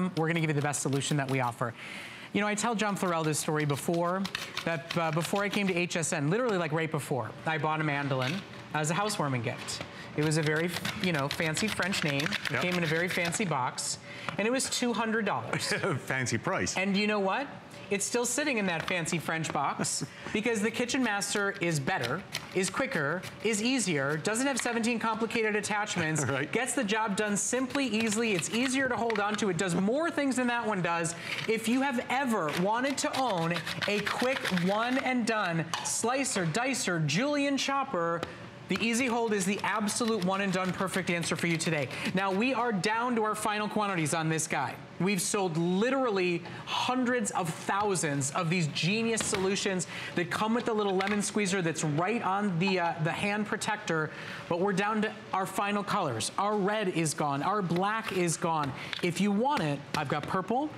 We're going to give you the best solution that we offer. You know, I tell John Florell this story before, that before I came to HSN, literally like right before, I bought a mandolin as a housewarming gift. It was a very, you know, fancy French name. Yep. Came in a very fancy box, and it was $200. Fancy price. And you know what? It's still sitting in that fancy French box because the Kitchen Master is better, is quicker, is easier, doesn't have 17 complicated attachments, right. Gets the job done simply, easily. It's easier to hold on to. It does more things than that one does. If you have ever wanted to own a quick one and done slicer, dicer, julienne chopper, the Easy Hold is the absolute one and done perfect answer for you today. Now, we are down to our final quantities on this guy. We've sold literally hundreds of thousands of these genius solutions that come with the little lemon squeezer that's right on the hand protector, but we're down to our final colors. Our red is gone, our black is gone. If you want it, I've got purple,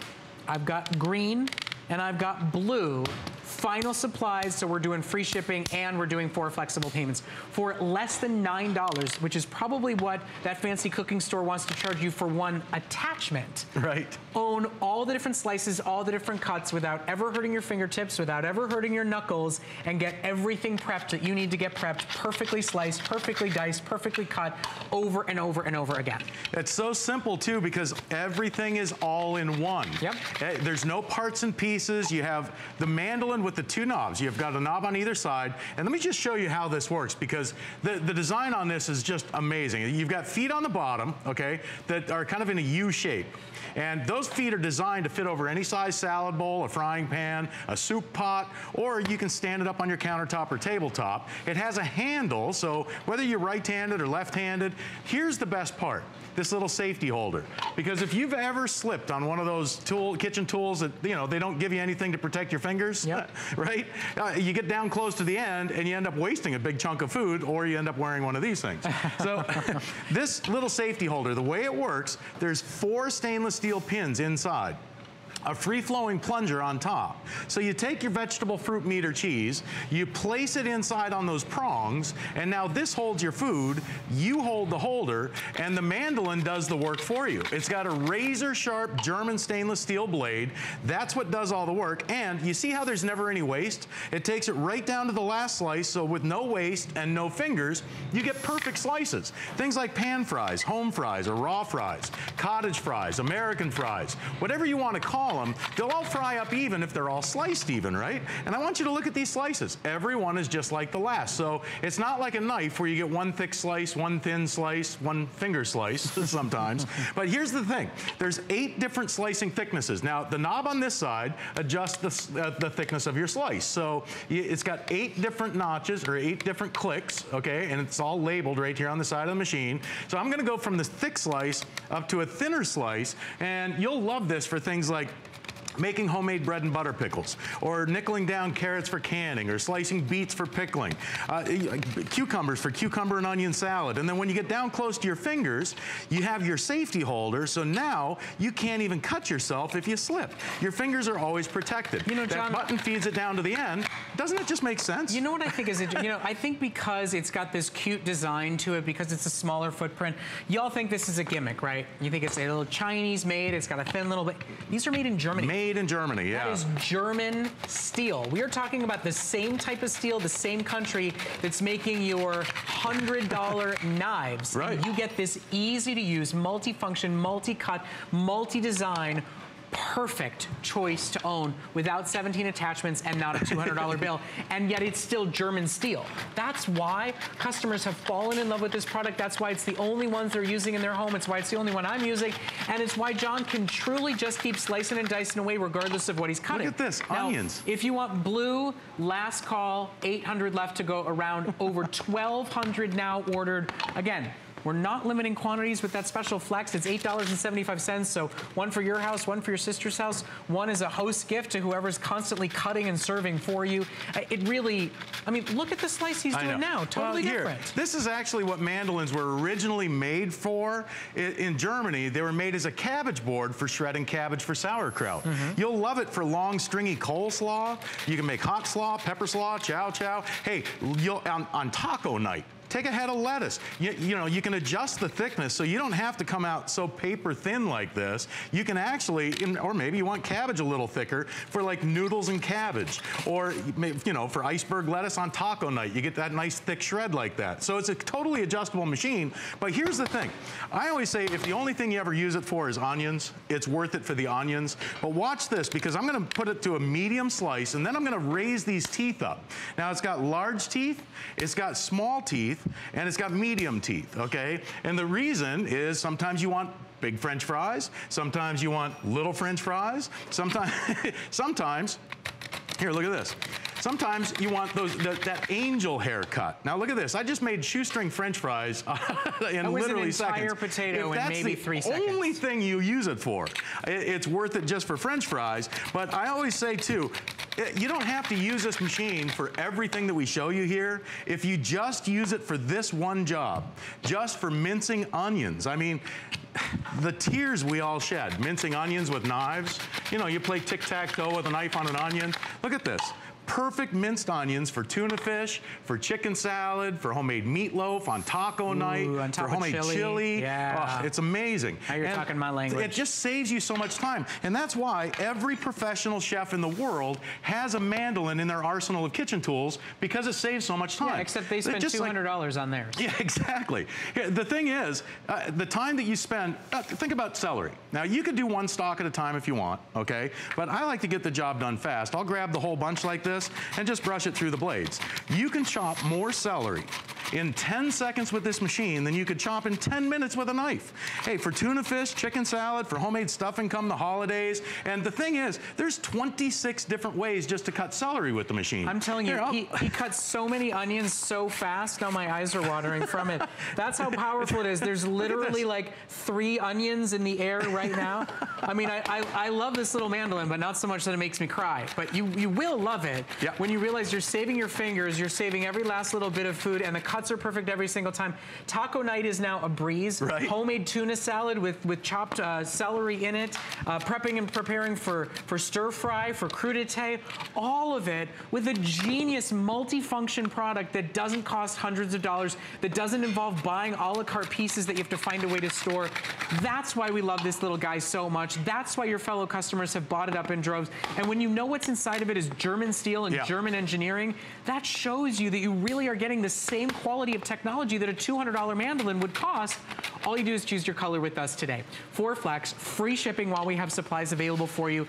I've got green, and I've got blue. Final supplies, so we're doing free shipping and we're doing 4 flexible payments for less than $9, which is probably what that fancy cooking store wants to charge you for one attachment. Right. Own all the different slices, all the different cuts without ever hurting your fingertips, without ever hurting your knuckles, and get everything prepped that you need to get prepped, perfectly sliced, perfectly diced, perfectly cut, over and over and over again. It's so simple too because everything is all in one. Yep. There's no parts and pieces. You have the mandolin with the two knobs. You've got a knob on either side. And let me just show you how this works because the design on this is just amazing. You've got feet on the bottom, okay, that are kind of in a U shape. And those feet are designed to fit over any size salad bowl, a frying pan, a soup pot, or you can stand it up on your countertop or tabletop. It has a handle, so whether you're right-handed or left-handed, here's the best part, this little safety holder. Because if you've ever slipped on one of those kitchen tools that, you know, they don't give you anything to protect your fingers, yep. Right? You get down close to the end and you end up wasting a big chunk of food, or you end up wearing one of these things. So this little safety holder, the way it works, there's 4 stainless steel pins inside, a free-flowing plunger on top. So you take your vegetable, fruit, meat, or cheese, you place it inside on those prongs, and now this holds your food, you hold the holder, and the mandolin does the work for you. It's got a razor-sharp German stainless steel blade. That's what does all the work, and you see how there's never any waste? It takes it right down to the last slice, so with no waste and no fingers, you get perfect slices. Things like pan fries, home fries, or raw fries, cottage fries, American fries, whatever you want to call them, they'll all fry up even if they're all sliced even, right? And I want you to look at these slices. Every one is just like the last. So it's not like a knife where you get one thick slice, one thin slice, one finger slice sometimes. But here's the thing. There's 8 different slicing thicknesses. Now, the knob on this side adjusts the thickness of your slice. So it's got 8 different notches or 8 different clicks, okay? And it's all labeled right here on the side of the machine. So I'm going to go from this thick slice up to a thinner slice, and you'll love this for things like making homemade bread and butter pickles, or nickeling down carrots for canning, or slicing beets for pickling, cucumbers for cucumber and onion salad. And then when you get down close to your fingers, you have your safety holder, so now you can't even cut yourself if you slip. Your fingers are always protected. You know, John, that button feeds it down to the end. Doesn't it just make sense? You know what I think is, you know, I think because it's got this cute design to it, because it's a smaller footprint, y'all think this is a gimmick, right? You think it's a little Chinese made, it's got a thin little bit. These are made in Germany. Made in Germany, yeah. That is German steel. We are talking about the same type of steel, the same country that's making your $100 knives. Right. And you get this easy to use, multi-function, multi-cut, multi-design, perfect choice to own without 17 attachments and not a $200 bill, and yet it's still German steel. That's why customers have fallen in love with this product. That's why it's the only ones they're using in their home. It's why it's the only one I'm using, and it's why John can truly just keep slicing and dicing away regardless of what he's cutting. Look at this, now, onions. If you want blue, last call, 800 left to go around, over 1,200 now ordered. Again, we're not limiting quantities with that special flex. It's $8.75, so one for your house, one for your sister's house, one is a host gift to whoever's constantly cutting and serving for you. It really, I mean, look at the slice he's doing now, totally different. Here, this is actually what mandolins were originally made for. In Germany, they were made as a cabbage board for shredding cabbage for sauerkraut. Mm-hmm. You'll love it for long, stringy coleslaw. You can make hot slaw, pepper slaw, chow chow. Hey, on taco night, Take a head of lettuce. You know, you can adjust the thickness so you don't have to come out so paper thin like this. You can actually, or maybe you want cabbage a little thicker for like noodles and cabbage, or, you know, for iceberg lettuce on taco night. You get that nice thick shred like that. So it's a totally adjustable machine. But here's the thing. I always say if the only thing you ever use it for is onions, it's worth it for the onions. But watch this, because I'm going to put it to a medium slice and then I'm going to raise these teeth up. Now it's got large teeth, it's got small teeth, and it's got medium teeth, okay? And the reason is sometimes you want big French fries, sometimes you want little French fries, sometimes, here, look at this. Sometimes you want those, that angel haircut. Now look at this. I just made shoestring French fries in literally seconds. That was an entire potato in maybe 3 seconds. If that's the only thing you use it for, it's worth it just for French fries. But I always say too, you don't have to use this machine for everything that we show you here. If you just use it for this one job, just for mincing onions, I mean, the tears we all shed, mincing onions with knives. You know, you play tic-tac-toe with a knife on an onion. Look at this. Perfect minced onions for tuna fish, for chicken salad, for homemade meatloaf, on taco night, on for homemade chili. Yeah. Oh, it's amazing. Now you're talking my language. It just saves you so much time. And that's why every professional chef in the world has a mandolin in their arsenal of kitchen tools, because it saves so much time. Yeah, except they spend $200 on theirs. Yeah, exactly. The thing is, the time that you spend, think about celery. Now, you could do one stalk at a time if you want, okay? But I like to get the job done fast. I'll grab the whole bunch like this and just brush it through the blades. You can chop more celery in 10 seconds with this machine than you could chop in 10 minutes with a knife. Hey, for tuna fish, chicken salad, for homemade stuffing come the holidays. And the thing is, there's 26 different ways just to cut celery with the machine. I'm telling you, he cuts so many onions so fast, now my eyes are watering from it. That's how powerful it is. There's literally like 3 onions in the air right now. I mean, I love this little mandolin, but not so much that it makes me cry. But you will love it. Yep. When you realize you're saving your fingers, you're saving every last little bit of food, and the cuts are perfect every single time. Taco night is now a breeze. Right. Homemade tuna salad with chopped celery in it, prepping and preparing for stir fry, for crudité, all of it with a genius multifunction product that doesn't cost hundreds of dollars, that doesn't involve buying a la carte pieces that you have to find a way to store. That's why we love this little guy so much. That's why your fellow customers have bought it up in droves. And when you know what's inside of it is German steel and German engineering, that shows you that you really are getting the same quality of technology that a $200 mandolin would cost. All you do is choose your color with us today. 4 Flex, free shipping while we have supplies available for you.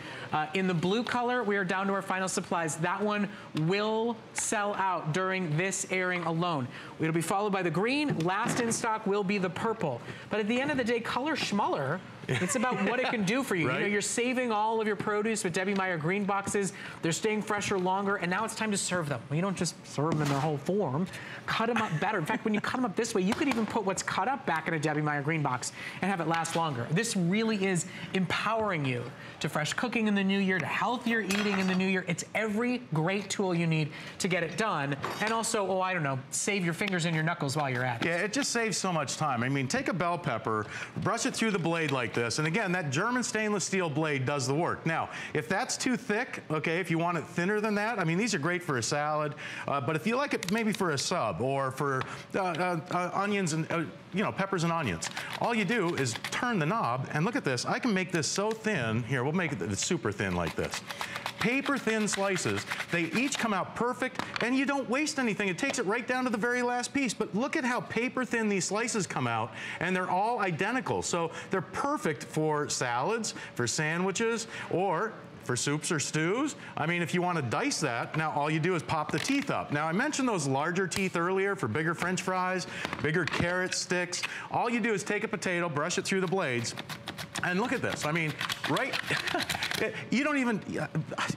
In the blue color, we are down to our final supplies. That one will sell out during this airing alone. It'll be followed by the green. Last in stock will be the purple. But at the end of the day, color schmuller. It's about what it can do for you. Right? You know, you're saving all of your produce with Debbie Meyer green boxes. They're staying fresher longer, and now it's time to serve them. Well, you don't just serve them in their whole form. Cut them up better. In fact, when you cut them up this way, you could even put what's cut up back in a Debbie Meyer green box and have it last longer. This really is empowering you to fresh cooking in the new year, to healthier eating in the new year. It's every great tool you need to get it done. And also, oh, I don't know, save your fingers and your knuckles while you're at it. Yeah, it just saves so much time. I mean, take a bell pepper, brush it through the blade like this, and again, that German stainless steel blade does the work. Now, if that's too thick, okay, if you want it thinner than that, I mean, these are great for a salad, but if you like it maybe for a sub or for onions and, you know, peppers and onions, all you do is turn the knob, and look at this. I can make this so thin. Here, we'll make it super thin like this. Paper thin slices. They each come out perfect, and you don't waste anything. It takes it right down to the very last piece, but look at how paper thin these slices come out, and they're all identical. So they're perfect for salads, for sandwiches, or for soups or stews. I mean, if you want to dice that, now all you do is pop the teeth up. Now, I mentioned those larger teeth earlier for bigger French fries, bigger carrot sticks. All you do is take a potato, brush it through the blades, and look at this. I mean, right? You don't even,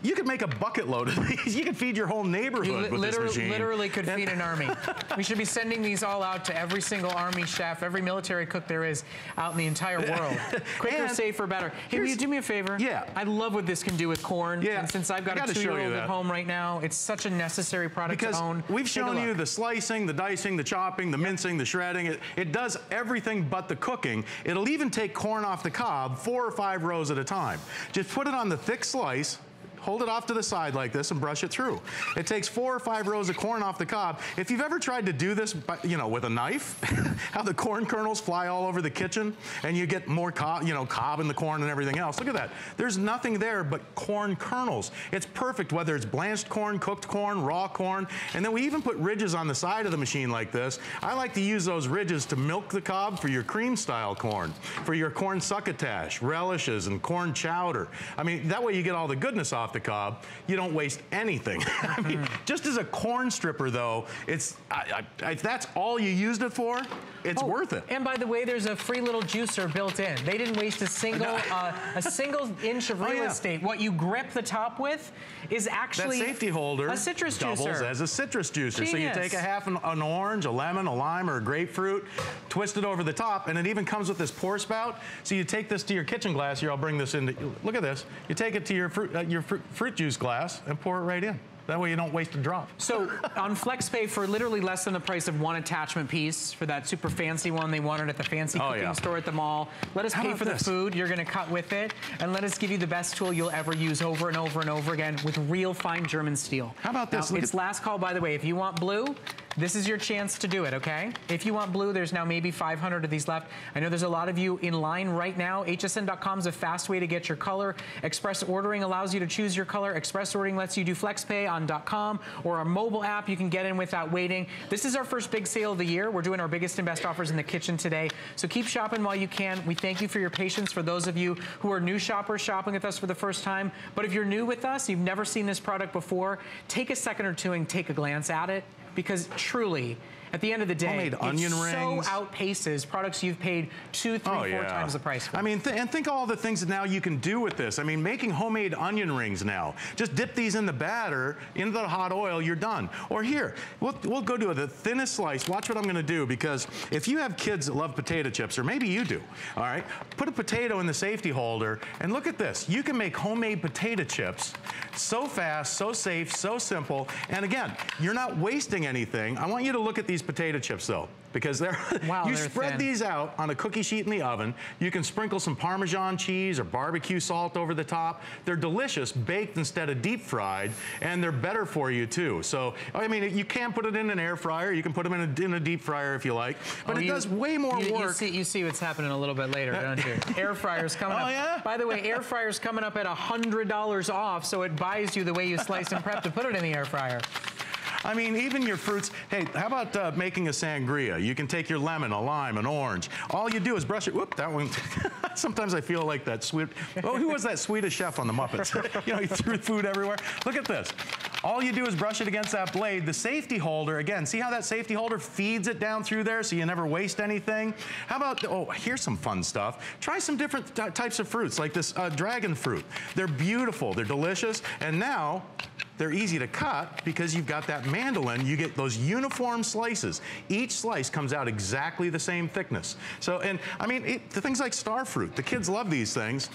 you could make a bucket load of these. You could feed your whole neighborhood with this machine. You literally could feed an army. We should be sending these all out to every single army chef, every military cook there is out in the entire world. Quicker, safer, better. Hey, will you do me a favor? Yeah. I love what this can do with corn. Yeah. And since I've got a 2-year-old at home right now, it's such a necessary product to own. We've shown you the slicing, the dicing, the chopping, the mincing, the shredding. It does everything but the cooking. It'll even take corn off the cob 4 or 5 rows at a time. Just put it on the thick slice, Hold it off to the side like this and brush it through. It takes 4 or 5 rows of corn off the cob. If you've ever tried to do this, you know, with a knife, how the corn kernels fly all over the kitchen and you get more cob, you know, cob in the corn and everything else. Look at that. There's nothing there but corn kernels. It's perfect whether it's blanched corn, cooked corn, raw corn, and then we even put ridges on the side of the machine like this. I like to use those ridges to milk the cob for your cream style corn, for your corn succotash, relishes, and corn chowder. I mean, that way you get all the goodness off the cob. You don't waste anything. I mean, just as a corn stripper though, it's, if that's all you used it for, it's worth it. And by the way, there's a free little juicer built in. They didn't waste a single inch of real estate. What you grip the top with is actually that safety holder. A citrus doubles juicer. Doubles as a citrus juicer. Genius. So you take a half an orange, a lemon, a lime, or a grapefruit, twist it over the top, and it even comes with this pour spout. So you take this to your kitchen glass. Here, I'll bring this into. Look at this. You take it to your fruit juice glass and pour it right in. That way you don't waste a drop. So on FlexPay, for literally less than the price of one attachment piece, for that super fancy one they wanted at the fancy cooking store at the mall, let us pay for the food you're gonna cut with it, and let us give you the best tool you'll ever use over and over and over again with real fine German steel. How about this? Now, it's last call, by the way. If you want blue, this is your chance to do it, okay? If you want blue, there's now maybe 500 of these left. I know there's a lot of you in line right now. HSN.com is a fast way to get your color. Express ordering allows you to choose your color. Express ordering lets you do FlexPay on .com or our mobile app. You can get in without waiting. This is our first big sale of the year. We're doing our biggest and best offers in the kitchen today. So keep shopping while you can. We thank you for your patience. For those of you who are new shoppers shopping with us for the first time, but if you're new with us, you've never seen this product before, take a second or two and take a glance at it. Because truly, at the end of the day, it so outpaces products you've paid 2, 3, 4 times the price for. I mean, and think all the things that now you can do with this. I mean, making homemade onion rings now. Just dip these in the batter, into the hot oil, you're done. Or here, we'll go to the thinnest slice. Watch what I'm gonna do, because if you have kids that love potato chips, or maybe you do, all right? Put a potato in the safety holder, and look at this. You can make homemade potato chips so fast, so safe, so simple. And again, you're not wasting anything. I want you to look at these potato chips though, because they're you spread these out on a cookie sheet in the oven. You can sprinkle some Parmesan cheese or barbecue salt over the top. They're delicious baked instead of deep fried, and they're better for you too. So I mean, you can put it in an air fryer, you can put them in a deep fryer if you like, but it does way more work. You see what's happening a little bit later, don't you? Air fryers coming up. Yeah? By the way, air fryers coming up at $100 off, so it buys you the way you slice and prep to put it in the air fryer. I mean, even your fruits. Hey, how about making a sangria? You can take your lemon, a lime, an orange. All you do is brush it. Whoop, that one. Sometimes I feel like that sweet. Oh, who was that Swedish chef on the Muppets? You know, he threw food everywhere. Look at this. All you do is brush it against that blade. The safety holder, again, see how that safety holder feeds it down through there so you never waste anything? How about, oh, here's some fun stuff. Try some different types of fruits, like this dragon fruit. They're beautiful, they're delicious, and now, they're easy to cut because you've got that mandolin. You get those uniform slices. Each slice comes out exactly the same thickness. So, and I mean, the things like star fruit, the kids love these things.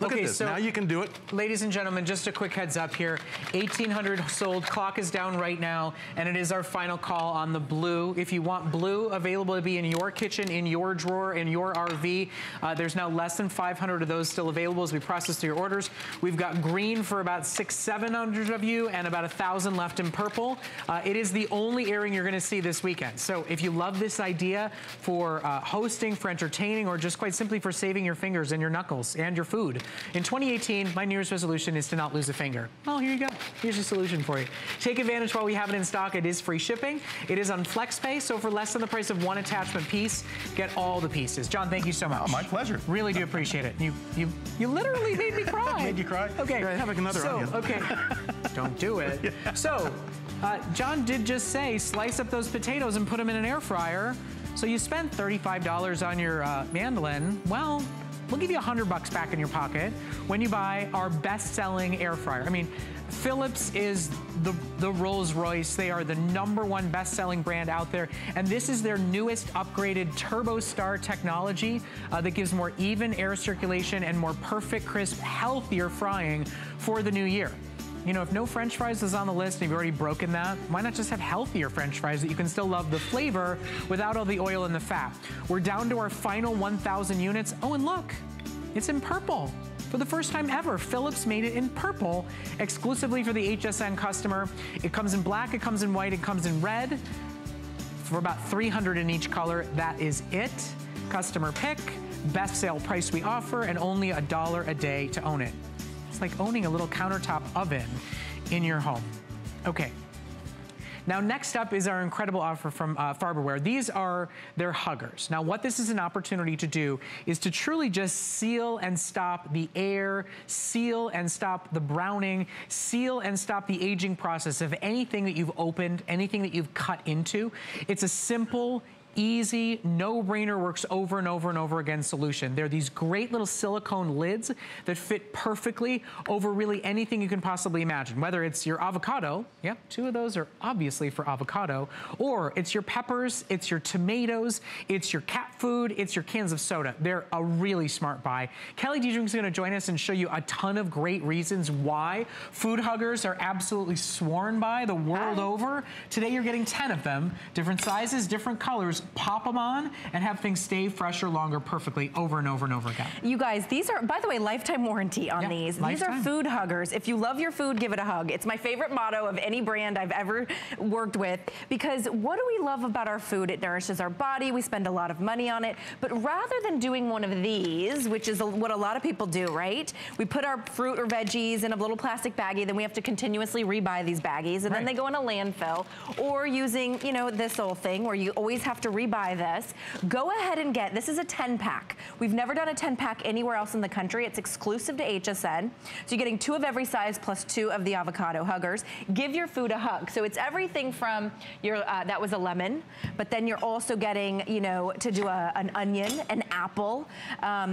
Look at this, so now you can do it. Ladies and gentlemen, just a quick heads up here. 1,800 sold, clock is down right now, and it is our final call on the blue. If you want blue available to be in your kitchen, in your drawer, in your RV, there's now less than 500 of those still available as we process through your orders. We've got green for about 600-700 of you, and about 1,000 left in purple. It is the only airing you're gonna see this weekend. So if you love this idea for hosting, for entertaining, or just quite simply for saving your fingers and your knuckles and your food, in 2018, my New Year's resolution is to not lose a finger. Well, here you go. Here's your solution for you. Take advantage while we have it in stock. It is free shipping. It is on FlexPay, so for less than the price of one attachment piece, get all the pieces. John, thank you so much. Oh, my pleasure. Really do appreciate it. You literally made me cry. Made you cry? Okay. Here, I have another onion. Okay. Don't do it. Yeah. So, John did just say, slice up those potatoes and put them in an air fryer. So you spent $35 on your mandolin. Well, we'll give you $100 back in your pocket when you buy our best-selling air fryer. I mean, Philips is the Rolls Royce. They are the #1 best-selling brand out there. And this is their newest upgraded TurboStar technology that gives more even air circulation and more perfect, crisp, healthier frying for the new year. You know, if no French fries is on the list and you've already broken that, why not just have healthier French fries that you can still love the flavor without all the oil and the fat? We're down to our final 1,000 units. Oh, and look, it's in purple. For the first time ever, Philips made it in purple, exclusively for the HSN customer. It comes in black, it comes in white, it comes in red. For about $300 in each color, that is it. Customer pick, best sale price we offer, and only $1 a day to own it. It's like owning a little countertop oven in your home. Okay. Now, next up is our incredible offer from Farberware. These are their huggers. Now, what this is an opportunity to do is to truly just seal and stop the air, seal and stop the browning, seal and stop the aging process of anything that you've opened, anything that you've cut into. It's a simple, easy, no-brainer, works over and over and over again solution. They're these great little silicone lids that fit perfectly over really anything you can possibly imagine, whether it's your avocado, yep, two of those are obviously for avocado, or it's your peppers, it's your tomatoes, it's your cat food, it's your cans of soda. They're a really smart buy. Kelly Diedring's gonna join us and show you a ton of great reasons why food huggers are absolutely sworn by the world over. Today you're getting 10 of them, different sizes, different colors. Pop them on and have things stay fresher, longer, perfectly over and over and over again. You guys, these are, by the way, lifetime warranty on these. Lifetime. These are food huggers. If you love your food, give it a hug. It's my favorite motto of any brand I've ever worked with, because what do we love about our food? It nourishes our body. We spend a lot of money on it. But rather than doing one of these, which is what a lot of people do, right? We put our fruit or veggies in a little plastic baggie, then we have to continuously rebuy these baggies, and then they go in a landfill. Or using, you know, this old thing where you always have to rebuy this. Go ahead and get, this is a 10-pack. We've never done a 10-pack anywhere else in the country. It's exclusive to HSN. So you're getting 2 of every size plus 2 of the avocado huggers. Give your food a hug. So it's everything from your, that was a lemon, but then you're also getting, you know, to do an onion, an apple.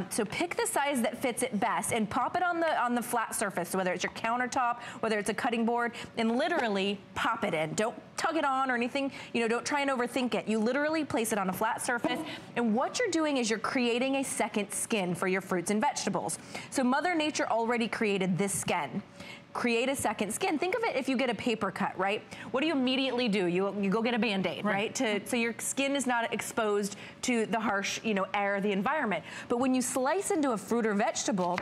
So pick the size that fits it best and pop it on the flat surface, so whether it's your countertop, whether it's a cutting board, and literally pop it in. Don't tug it on or anything. You know, don't try and overthink it. You literally place it on a flat surface, and what you're doing is you're creating a second skin for your fruits and vegetables. So Mother Nature already created this skin. Create a second skin. Think of it if you get a paper cut, right? What do you immediately do? You go get a Band-Aid, right? So your skin is not exposed to the harsh, you know, air, the environment. But when you slice into a fruit or vegetable,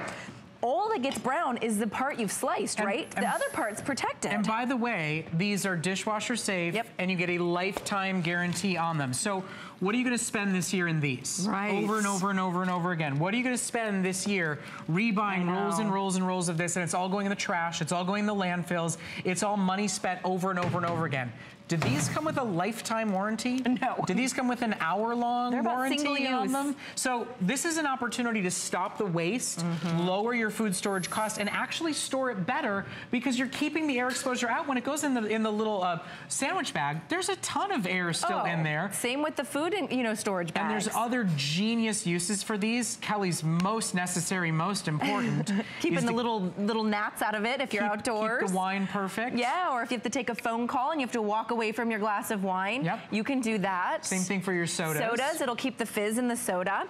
all that gets brown is the part you've sliced, right? The other part's protected. And by the way, these are dishwasher safe, and you get a lifetime guarantee on them. So what are you gonna spend this year in these? Right. Over and over and over and over again. What are you gonna spend this year rebuying rolls and rolls and rolls of this, and it's all going in the trash, it's all going in the landfills, it's all money spent over and over and over again. Did these come with a lifetime warranty? No. Did these come with an hour-long warranty on them? So this is an opportunity to stop the waste, lower your food storage costs, and actually store it better, because you're keeping the air exposure out. When it goes in the little sandwich bag, there's a ton of air still in there. Same with the food and, you know, storage bags. And there's other genius uses for these. Kelly's most necessary, most important. Keeping the little gnats out of it if you're outdoors. Keep the wine perfect. Yeah, or if you have to take a phone call and you have to walk away from your glass of wine, you can do that. Same thing for your sodas. It'll keep the fizz in the soda.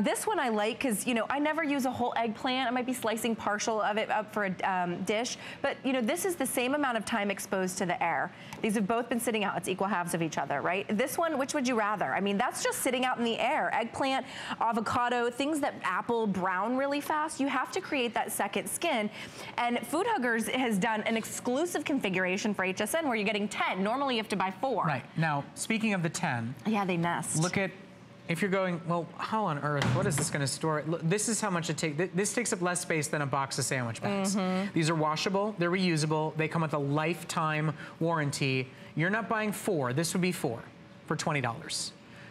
This one I like because, you know, I never use a whole eggplant. I might be slicing partial of it up for a dish, but, you know, this is the same amount of time exposed to the air. These have both been sitting out. It's equal halves of each other, right? This one, which would you rather? I mean, that's just sitting out in the air. Eggplant, avocado, things that apple brown really fast. You have to create that second skin. And Food Huggers has done an exclusive configuration for HSN where you're getting 10. Normally you have to buy 4. Right. Now, speaking of the 10. Yeah, they nest. Look at, if you're going, well, how on earth, what is this gonna store? Look, this is how much it takes. This takes up less space than a box of sandwich bags. These are washable, they're reusable, they come with a lifetime warranty. You're not buying 4, this would be 4 for $20.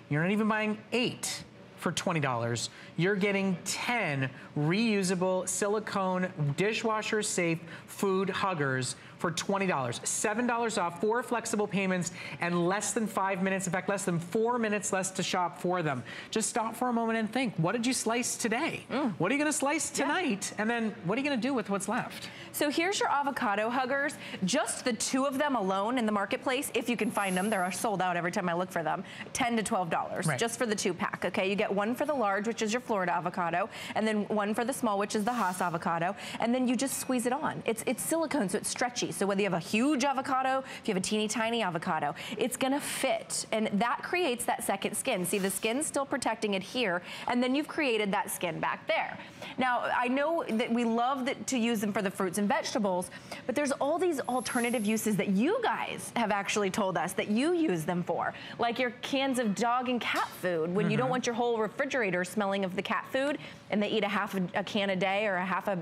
You're not even buying 8 for $20. You're getting 10 reusable silicone dishwasher safe food huggers for $20, $7 off, 4 flexible payments, and less than 5 minutes, in fact, less than 4 minutes less to shop for them. Just stop for a moment and think, what did you slice today? What are you gonna slice tonight? And then what are you gonna do with what's left? So here's your avocado huggers, just the 2 of them alone in the marketplace, if you can find them, they're sold out every time I look for them, $10 to $12, just for the 2-pack, okay? You get get one for the large, which is your Florida avocado, and then one for the small, which is the Hass avocado, and then you just squeeze it on. It's silicone, so it's stretchy. So whether you have a huge avocado, if you have a teeny tiny avocado, it's gonna fit, and that creates that second skin. See, the skin's still protecting it here, and then you've created that skin back there. Now, I know that we love to use them for the fruits and vegetables, but there's all these alternative uses that you guys have actually told us that you use them for, like your cans of dog and cat food, when you don't want your whole refrigerator smelling of the cat food, and they eat a can a day or a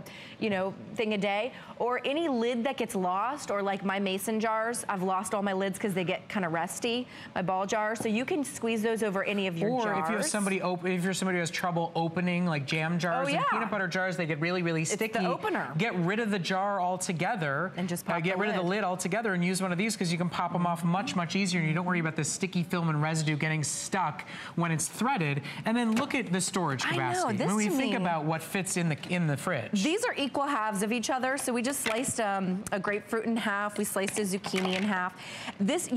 thing a day, or any lid that gets lost, or like my mason jars. I've lost all my lids because they get kind of rusty, my ball jars. So you can squeeze those over any of your jars. Or if you have somebody who has trouble opening, like jam jars and peanut butter jars, they get really, really sticky. It's the opener. Get rid of the jar altogether and just pop get rid of the lid altogether and use one of these, because you can pop them off much, much easier, and you don't worry about this sticky film and residue getting stuck when it's threaded. And then look at the storage capacity. I know, this when we think about what fits in the fridge. These are equal halves of each other. So we just sliced a grapefruit in half. We sliced a zucchini in half. These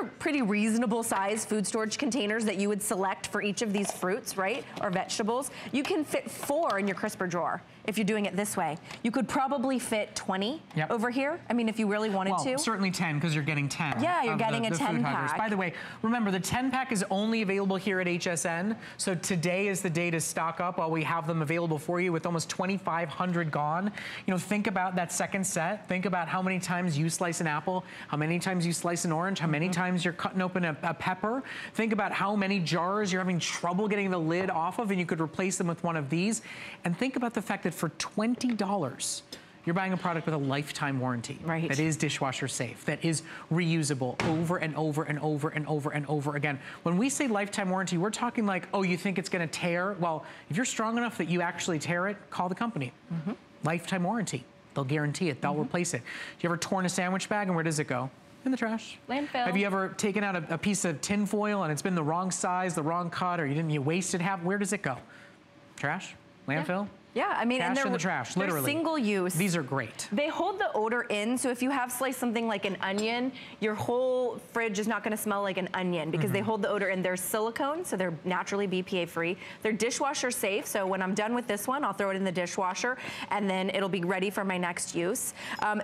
are pretty reasonable size food storage containers that you would select for each of these fruits, right, or vegetables. You can fit 4 in your crisper drawer if you're doing it this way. You could probably fit 20 over here. I mean, if you really wanted to. Well, certainly 10, because you're getting 10. Yeah, you're getting a 10-pack. By the way, remember, the 10-pack is only available here at HSN, so today is the day to stock up while we have them available for you. With almost 2,500 gone, you know, think about that second set. Think about how many times you slice an apple, how many times you slice an orange, how many times you're cutting open a pepper. Think about how many jars you're having trouble getting the lid off of, and you could replace them with one of these. And think about the fact that for $20, you're buying a product with a lifetime warranty, right, that is dishwasher safe, that is reusable over and over and over and over and over again. When we say lifetime warranty, we're talking like, oh, you think it's gonna tear? Well, if you're strong enough that you actually tear it, call the company. Lifetime warranty. They'll guarantee it. They'll replace it. You ever torn a sandwich bag, and where does it go? In the trash. Landfill. Have you ever taken out a piece of tin foil, and it's been the wrong size, the wrong cut, or you wasted half? Where does it go? Trash? Landfill? Yeah, I mean, and they're in the trash, literally. They're single use. These are great. They hold the odor in, so if you have sliced something like an onion, your whole fridge is not gonna smell like an onion, because they hold the odor in. They're silicone, so they're naturally BPA free. They're dishwasher safe, so when I'm done with this one, I'll throw it in the dishwasher, and then it'll be ready for my next use.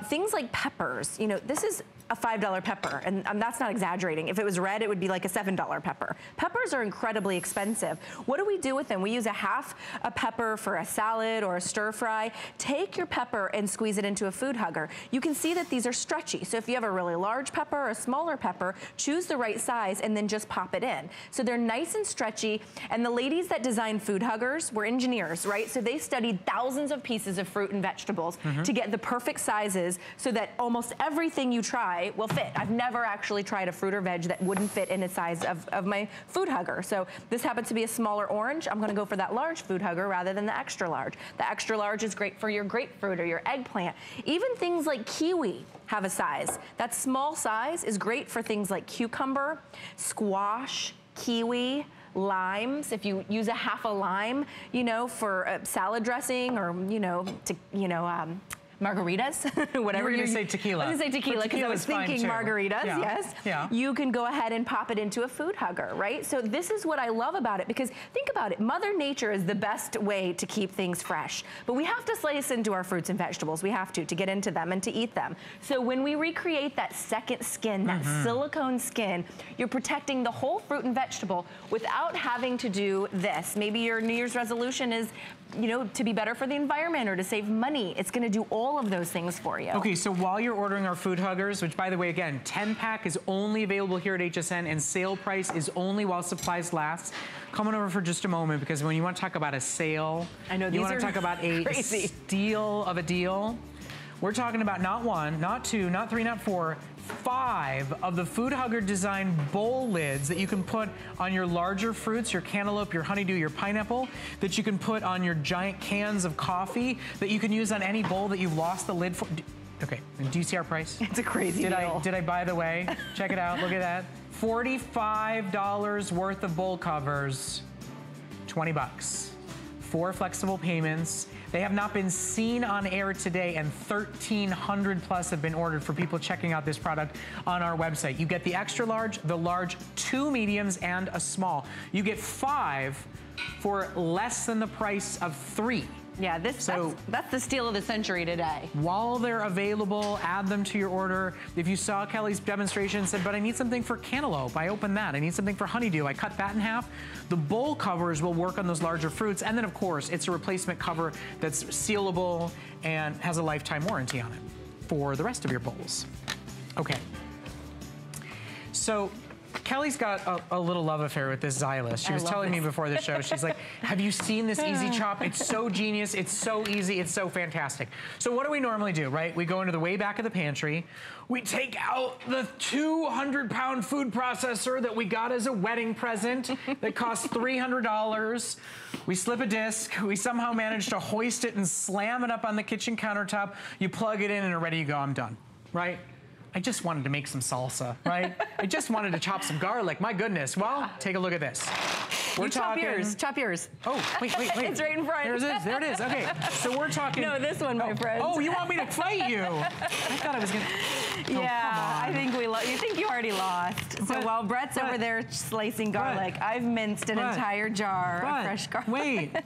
Things like peppers, you know, this is a $5 pepper, and that's not exaggerating. If it was red, it would be like a $7 pepper. Peppers are incredibly expensive. What do we do with them? We use half a pepper for a salad or a stir fry. Take your pepper and squeeze it into a food hugger. You can see that these are stretchy, so if you have a really large pepper or a smaller pepper, choose the right size and then just pop it in. So they're nice and stretchy, and the ladies that designed food huggers were engineers, right? So they studied thousands of pieces of fruit and vegetables to get the perfect sizes so that almost everything you try will fit. I've never actually tried a fruit or veg that wouldn't fit in the size of my food hugger. So this happens to be a smaller orange. I'm gonna go for that large food hugger rather than the extra large. The extra large is great for your grapefruit or your eggplant. Even things like kiwi have a size. That small size is great for things like cucumber, squash, kiwi, limes. If you use half a lime, you know, for salad dressing, or, you know, margaritas, whatever you say. Tequila. I was gonna say tequila because I was thinking margaritas. Yeah. Yes. Yeah. You can go ahead and pop it into a food hugger, right? So this is what I love about it, because think about it. Mother Nature is the best way to keep things fresh, but we have to slice into our fruits and vegetables. We have to get into them and to eat them. So when we recreate that second skin, that silicone skin, you're protecting the whole fruit and vegetable without having to do this. Maybe your New Year's resolution is, you know, to be better for the environment or to save money. It's gonna do all of those things for you. Okay, so while you're ordering our food huggers, which by the way, again, 10-pack is only available here at HSN, and sale price is only while supplies last. Come on over for just a moment, because when you want to talk about a sale, I know, you want to talk about a steal of a deal. We're talking about not one, not two, not three, not four, 5 of the food hugger design bowl lids that you can put on your larger fruits, your cantaloupe, your honeydew, your pineapple, that you can put on your giant cans of coffee, that you can use on any bowl that you've lost the lid for. Okay, and do you see our price? It's a crazy deal. Did I, by the way, check it out, look at that. $45 worth of bowl covers, $20. 4 flexible payments. They have not been seen on air today, and 1,300 plus have been ordered for people checking out this product on our website. You get the extra large, the large, two mediums, and a small. You get 5 for less than the price of 3. Yeah, that's the steal of the century today. While they're available, add them to your order. If you saw Kelly's demonstration and said, but I need something for cantaloupe, I open that. I need something for honeydew, I cut that in half. The bowl covers will work on those larger fruits. And then, of course, it's a replacement cover that's sealable and has a lifetime warranty on it for the rest of your bowls. Okay. So Kelly's got a little love affair with this Zyliss. She was telling me before the show, she's like, have you seen this Easy Chop? It's so genius, it's so easy, it's so fantastic. So what do we normally do, right? We go into the way back of the pantry, we take out the 200-pound food processor that we got as a wedding present that cost $300. We slip a disc, we somehow manage to hoist it and slam it up on the kitchen countertop. You plug it in and ready to go, I'm done, right? I just wanted to make some salsa, right? I just wanted to chop some garlic. My goodness. Well, take a look at this. We're talking... Chop yours. Oh, wait. It's right in front. There it is. Okay, so we're talking... No, this one, my friend. Oh, you want me to fight you? I thought I was going to... Yeah, I think we lost. You think you already lost. So while Brett's over there slicing garlic, I've minced an entire jar of fresh garlic.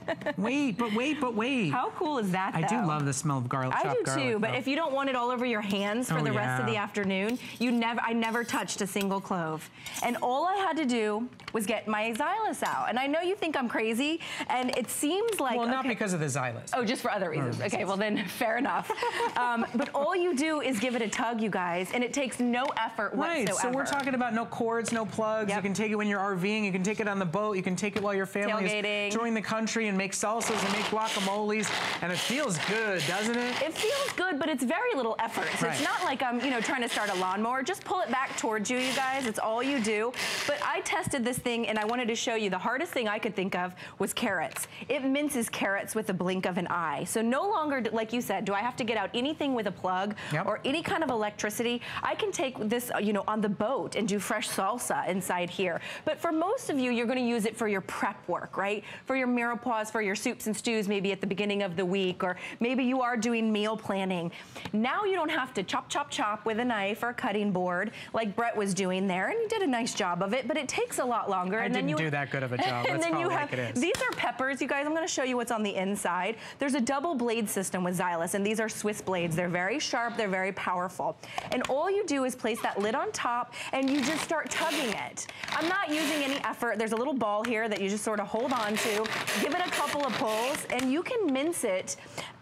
Wait. How cool is that, though? I do love the smell of garlic. I do, too, but if you don't want it all over your hands for the rest of the afternoon, I never touched a single clove. And all I had to do was get my Zyliss out. And I know you think I'm crazy, and it seems like... Well, not because of the Zyliss. Oh, just for other reasons. Okay, well then, fair enough. But all you do is give it a tug, you guys, and it takes no effort whatsoever. So we're talking about no cords, no plugs. Yep. You can take it when you're RVing, you can take it on the boat, you can take it while your family is touring the country and make salsas and make guacamoles, and it feels good, doesn't it? It feels good, but it's very little effort. So it's not like I'm, you know, trying to start a lawnmower. Just pull it back towards you, you guys. It's all you do. But I tested this thing, and I wanted to show you the hardest thing I could think of was carrots. It minces carrots with a blink of an eye. So no longer, like you said, do I have to get out anything with a plug or any kind of electricity. I can take this, you know, on the boat and do fresh salsa inside here. But for most of you, you're going to use it for your prep work, right? For your mirepoix, for your soups and stews, maybe at the beginning of the week, or maybe you are doing meal planning. Now you don't have to chop with a knife or a cutting board like Brett was doing there, and he did a nice job of it, but it takes a lot longer. I didn't do that good of a job. And then you have, these are peppers, you guys. I'm going to show you what's on the inside. There's a double blade system with Zyliss, and these are Swiss blades. They're very sharp, they're very powerful. And all you do is place that lid on top, and you just start tugging it. I'm not using any effort. There's a little ball here that you just sort of hold on to, give it a couple of pulls, and you can mince it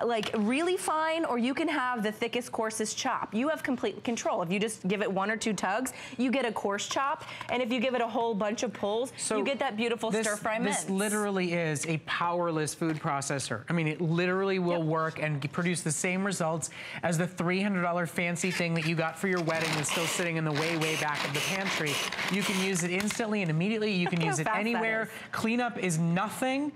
like really fine, or you can have the thickest, coarsest chop. You have complete control. If you just give it 1 or 2 tugs, you get a coarse chop, and if you give it a whole bunch of pulls, you get that beautiful stir-fry mince. This literally is a powerless food processor. I mean, it literally will work and produce the same results as the $300 fancy thing that you got for your wedding that's still sitting in the way back of the pantry. You can use it instantly and immediately. You can use it anywhere. Cleanup is nothing.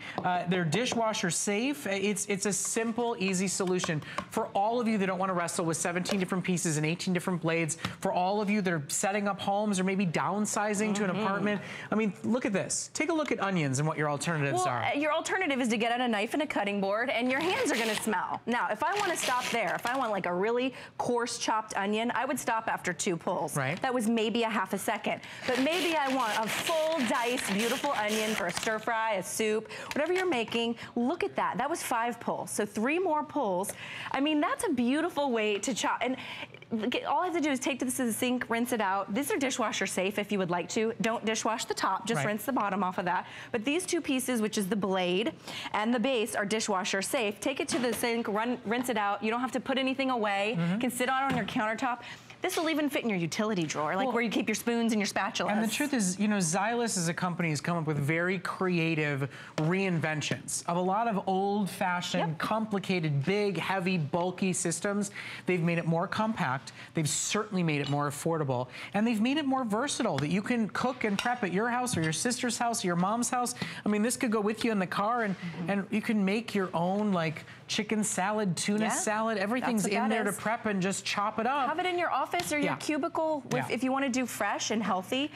They're dishwasher safe. It's a simple, easy solution for all of you that don't want to wrestle with 17 different pieces and 18 different blades. For all of you that are setting up homes or maybe downsizing to an apartment. I mean, look at this. Take a look at onions and what your alternatives are. Your alternative is to get out a knife and a cutting board, and your hands are going to smell. Now, if I want to stop there, if I want like a really coarse chopped onion, I would stop after 2 pulls. Right. That was maybe a half a second. But maybe I want a full diced, beautiful onion for a stir fry, a soup, whatever you're making. Look at that. That was 5 pulls. So 3 more pulls. I mean, that's a beautiful way to chop. And all I have to do is take this to the sink, rinse it out. These are dishwasher safe if you would like to. Don't dishwash the top, just rinse the bottom off of that. But these 2 pieces, which is the blade and the base, are dishwasher safe. Take it to the sink, rinse it out. You don't have to put anything away. You can sit on your countertop. This will even fit in your utility drawer, like where you keep your spoons and your spatulas. And the truth is, you know, Zyliss as a company has come up with very creative reinventions of a lot of old-fashioned, complicated, big, heavy, bulky systems. They've made it more compact. They've certainly made it more affordable. And they've made it more versatile, that you can cook and prep at your house or your sister's house or your mom's house. I mean, this could go with you in the car, and you can make your own, like, chicken salad, tuna salad, everything's in there to prep and just chop it up. Have it in your office or your cubicle with, if you want to do fresh and healthy.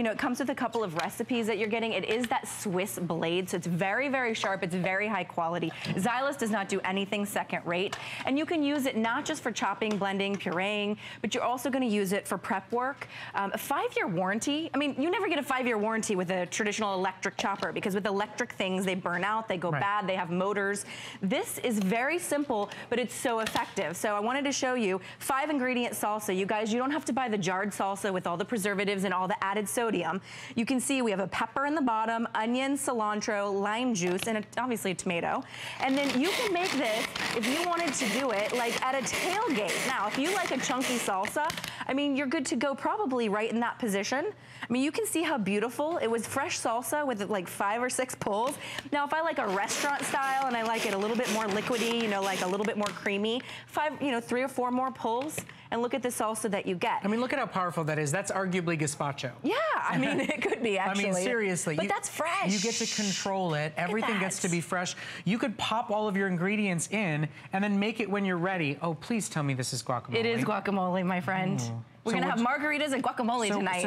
You know, it comes with a couple of recipes that you're getting. It is that Swiss blade, so it's very, very sharp. It's very high quality. Zyliss does not do anything second rate. And you can use it not just for chopping, blending, pureeing, but you're also going to use it for prep work. A 5-year warranty. I mean, you never get a 5-year warranty with a traditional electric chopper, because with electric things, they burn out, they go bad, they have motors. This is very simple, but it's so effective. So I wanted to show you 5-ingredient salsa. You guys, you don't have to buy the jarred salsa with all the preservatives and all the added sodium. You can see we have a pepper in the bottom, onion, cilantro, lime juice, and obviously a tomato. And then you can make this, if you wanted to do it, like at a tailgate. Now, if you like a chunky salsa, I mean, you're good to go probably right in that position. I mean, you can see how beautiful. It was fresh salsa with like 5 or 6 pulls. Now, if I like a restaurant style and I like it a little bit more liquidy, you know, like a little bit more creamy, 3 or 4 more pulls. And look at the salsa that you get. I mean, look at how powerful that is. That's arguably gazpacho. Yeah, I mean, it could be, actually. I mean, seriously. But that's fresh. You get to control it. Everything gets to be fresh. You could pop all of your ingredients in and then make it when you're ready. Oh, please tell me this is guacamole. It is guacamole, my friend. Ooh. We're going to have margaritas and guacamole tonight.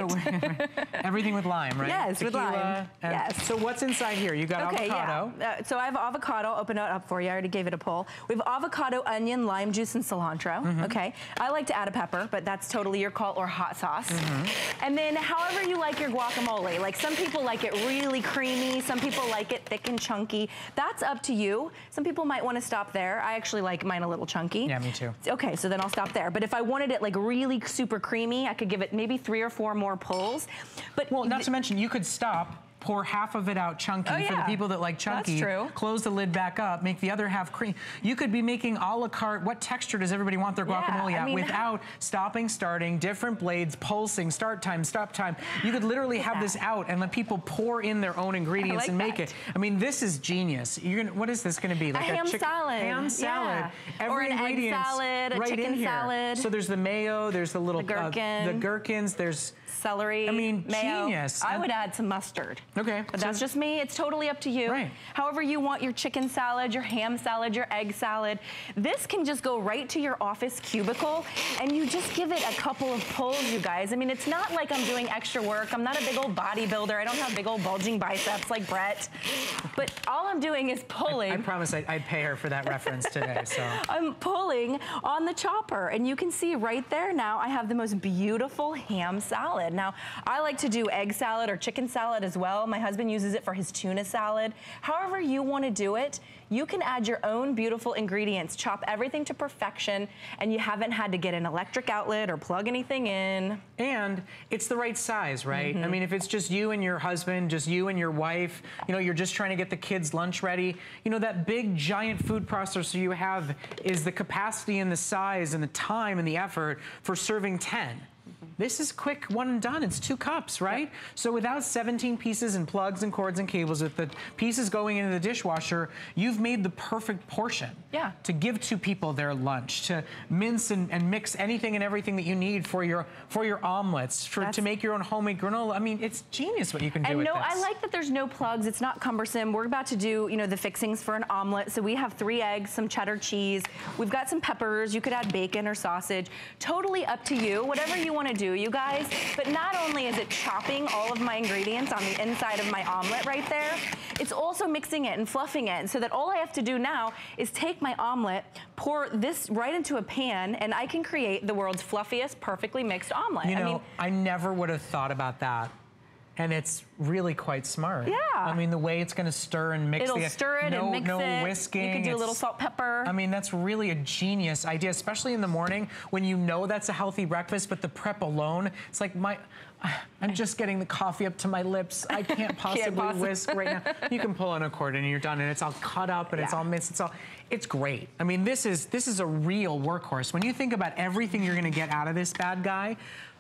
Everything with lime, right? Yes, tequila, with lime. Yes. So what's inside here? You got avocado. Yeah. So I have avocado. Open it up for you. I already gave it a pull. We have avocado, onion, lime juice, and cilantro. Okay. I like to add a pepper, but that's totally your call, or hot sauce. And then however you like your guacamole. Like, some people like it really creamy. Some people like it thick and chunky. That's up to you. Some people might want to stop there. I actually like mine a little chunky. Yeah, me too. Okay, so then I'll stop there. But if I wanted it like really super creamy, I could give it maybe 3 or 4 more pulls. But well, not to mention, you could stop, pour half of it out chunky for the people that like chunky. That's true. Close the lid back up, make the other half cream. You could be making a la carte. What texture does everybody want their guacamole at, without stopping, starting, different blades, pulsing, start time, stop time. You could literally have this out and let people pour in their own ingredients and make it. I mean, this is genius. You're gonna, what is this gonna be? Like a ham salad. Ham salad. Yeah. Or an egg salad, a chicken salad. So there's the mayo, there's the little gherkin. The gherkins, there's celery, I mean, mayo. Genius. I would add some mustard. Okay. But that's just me. It's totally up to you. Right. However you want your chicken salad, your ham salad, your egg salad. This can just go right to your office cubicle, and you just give it a couple of pulls, you guys. I mean, it's not like I'm doing extra work. I'm not a big old bodybuilder. I don't have big old bulging biceps like Brett. But all I'm doing is pulling. I promise I'd pay her for that reference today. So I'm pulling on the chopper, and you can see right there now I have the most beautiful ham salad. Now, I like to do egg salad or chicken salad as well. My husband uses it for his tuna salad. However you want to do it, you can add your own beautiful ingredients. Chop everything to perfection, and you haven't had to get an electric outlet or plug anything in. And it's the right size, right? I mean, if it's just you and your husband, just you and your wife, you know, you're just trying to get the kids' lunch ready, you know, that big, giant food processor you have is the capacity and the size and the time and the effort for serving 10. This is quick, one and done. It's 2 cups, right? So without 17 pieces and plugs and cords and cables, with the pieces going into the dishwasher, you've made the perfect portion to give to people their lunch, to mince and mix anything and everything that you need for your omelets, to make your own homemade granola. I mean, it's genius what you can do with this. I like that there's no plugs. It's not cumbersome. We're about to do, you know, the fixings for an omelet. So we have 3 eggs, some cheddar cheese. We've got some peppers. You could add bacon or sausage. Totally up to you. Whatever you want to do, you guys. But not only is it chopping all of my ingredients on the inside of my omelet right there, it's also mixing it and fluffing it, so that all I have to do now is take my omelet, pour this right into a pan, and I can create the world's fluffiest, perfectly mixed omelet. You know, I never would have thought about that. And it's really quite smart. Yeah. I mean, the way it's going to stir and mix. It'll stir it and mix it. No whisking. You can do a little salt, pepper. I mean, that's really a genius idea, especially in the morning when you know that's a healthy breakfast, but the prep alone, it's like I'm just getting the coffee up to my lips. I can't possibly whisk right now. You can pull on a cord and you're done, and it's all cut up and it's all mixed. It's great. I mean, this is a real workhorse. When you think about everything you're going to get out of this bad guy,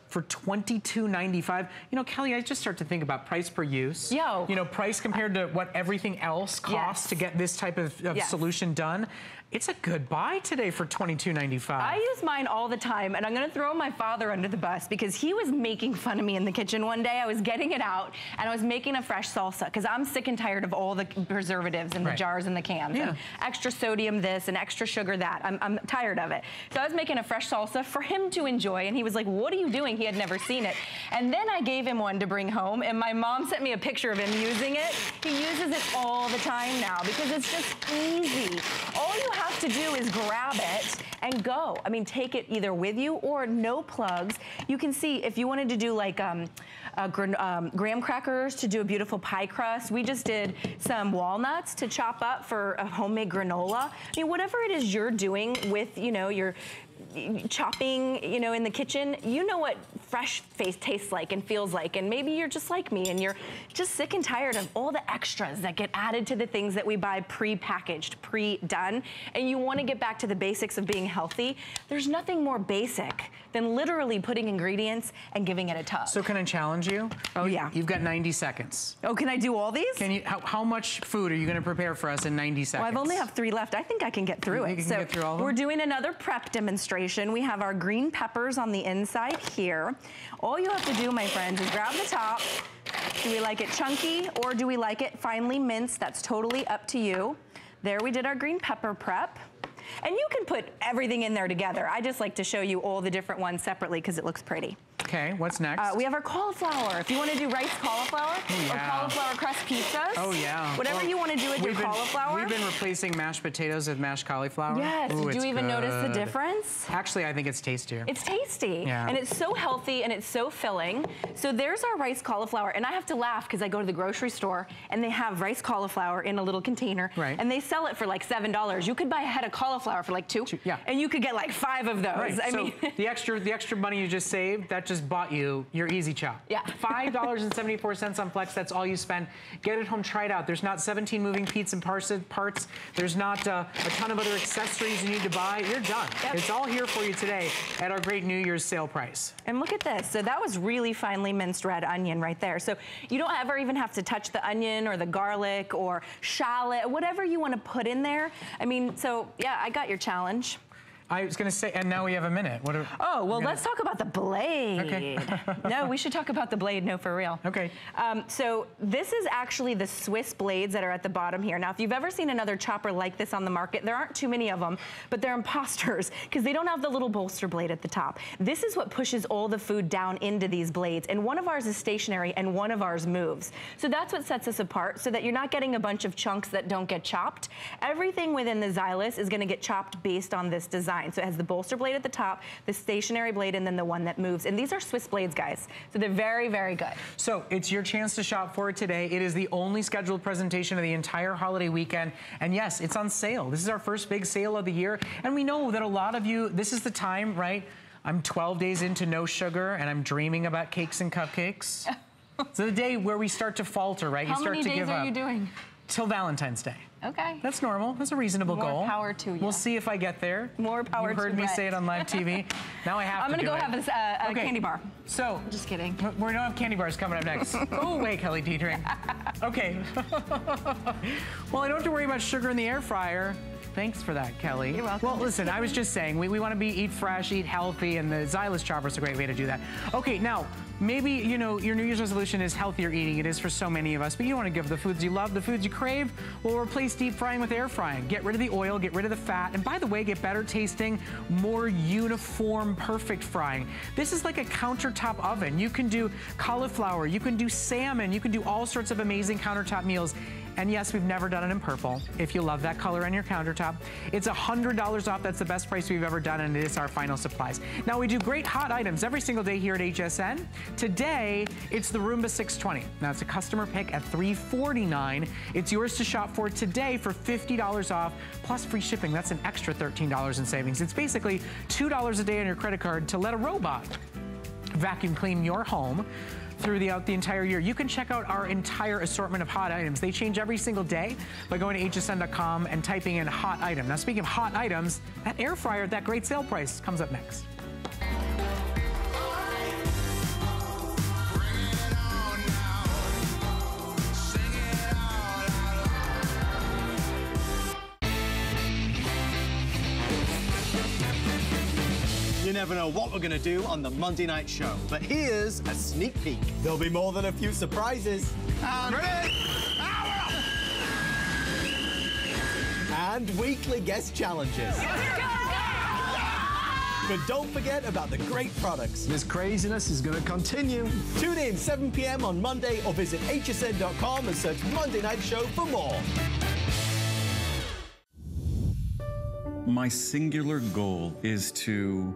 for $22.95. You know, Kelly, I just start to think about price per use. You know, price compared to what everything else costs to get this type of solution done. It's a good buy today for $22.95. I use mine all the time, and I'm gonna throw my father under the bus because he was making fun of me in the kitchen one day. I was getting it out, and I was making a fresh salsa because I'm sick and tired of all the preservatives and the jars and the cans. Yeah. And extra sodium this and extra sugar that. I'm tired of it. So I was making a fresh salsa for him to enjoy, and he was like, what are you doing? He had never seen it. And then I gave him one to bring home, and my mom sent me a picture of him using it. He uses it all the time now because it's just easy. All you have to do is grab it and go. I mean, take it either with you or no plugs. You can see if you wanted to do like graham crackers to do a beautiful pie crust. We just did some walnuts to chop up for a homemade granola. I mean, whatever it is you're doing with, you know, your chopping, you know, in the kitchen, you know what fresh face tastes like and feels like, and maybe you're just like me and you're just sick and tired of all the extras that get added to the things that we buy pre-packaged, pre-done, and you want to get back to the basics of being healthy. There's nothing more basic than literally putting ingredients and giving it a tug. So can I challenge you? Oh, yeah. You've got 90 seconds. Oh, can I do all these? Can you? How much food are you going to prepare for us in 90 seconds? Well, I've only have 3 left. I think I can get through it. You can get through all of them? We're doing another prep demonstration. We have our green peppers on the inside here. All you have to do, my friends, is grab the top. Do we like it chunky or do we like it finely minced? That's totally up to you. There we did our green pepper prep. And you can put everything in there together. I just like to show you all the different ones separately because it looks pretty. Okay, what's next? We have our cauliflower. If you want to do rice cauliflower or cauliflower crust pizzas. Oh, yeah. Whatever you want to do with your cauliflower. We've been replacing mashed potatoes with mashed cauliflower. Yes. Ooh, do you even notice the difference? Actually, I think it's tastier. It's tasty. Yeah. And it's so healthy and it's so filling. So there's our rice cauliflower. And I have to laugh because I go to the grocery store and they have rice cauliflower in a little container. Right. And they sell it for like $7. You could buy a head of cauliflower for like $2. Yeah. And you could get like 5 of those. Right. I mean, the extra money you just saved, that just bought you your Easy Chop. Yeah. $5.74 on Flex. That's all you spend. Get it home. Try it out. There's not 17 moving pieces and parts. There's not a ton of other accessories you need to buy. You're done. Yep. It's all here for you today at our great New Year's sale price. And look at this. So that was really finely minced red onion right there. So you don't ever even have to touch the onion or the garlic or shallot, whatever you want to put in there. I mean, so yeah, I got your challenge. I was gonna say, and now we have a minute. What? Oh, well, let's talk about the blade. Okay. No, we should talk about the blade, no, for real. Okay. So this is actually the Swiss blades that are at the bottom here. Now, if you've ever seen another chopper like this on the market, there aren't too many of them, but they're imposters because they don't have the little bolster blade at the top. This is what pushes all the food down into these blades, and one of ours is stationary and one of ours moves. So that's what sets us apart, so that you're not getting a bunch of chunks that don't get chopped. Everything within the Zyliss is gonna get chopped based on this design. So it has the bolster blade at the top, the stationary blade, and then the one that moves. And these are Swiss blades, guys. So they're very, very good. So it's your chance to shop for it today. It is the only scheduled presentation of the entire holiday weekend. And yes, it's on sale. This is our first big sale of the year. And we know that a lot of you, this is the time, right? I'm 12 days into no sugar, and I'm dreaming about cakes and cupcakes. So the day where we start to falter, right? How you start to give up. How many days are you doing? Till Valentine's Day. Okay. That's normal. That's a reasonable goal. More power to you. We'll see if I get there. More power to you. You heard me say it on live TV. Now I have to do it. I'm going to go have a candy bar. So. Just kidding. We don't have candy bars coming up next. Go away, Kelly Dietring. Okay. Well, I don't have to worry about sugar in the air fryer. Thanks for that, Kelly. You're welcome. Well, listen, I was just saying, we want to eat fresh, eat healthy, and the Zyliss chopper is a great way to do that. Okay, now, maybe, you know, your New Year's resolution is healthier eating. It is for so many of us, but you don't want to give the foods you love, the foods you crave. Well, replace deep frying with air frying. Get rid of the oil, get rid of the fat, and by the way, get better tasting, more uniform, perfect frying. This is like a countertop oven. You can do cauliflower, you can do salmon, you can do all sorts of amazing countertop meals. And yes, we've never done it in purple. If you love that color on your countertop, it's $100 off. That's the best price we've ever done, and it is our final supplies. Now, we do great hot items every single day here at HSN. Today, it's the Roomba 620. Now, it's a customer pick at $349. It's yours to shop for today for $50 off, plus free shipping. That's an extra $13 in savings. It's basically $2 a day on your credit card to let a robot vacuum clean your home throughout the entire year. You can check out our entire assortment of hot items. They change every single day by going to hsn.com and typing in hot item. Now, speaking of hot items, that air fryer at that great sale price comes up next. You never know what we're going to do on the Monday night show, but here's a sneak peek. There'll be more than a few surprises. And and weekly guest challenges. But don't forget about the great products. This craziness is going to continue. Tune in 7 p.m. on Monday or visit hsn.com and search Monday Night Show for more. My singular goal is to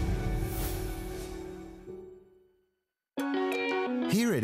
Here at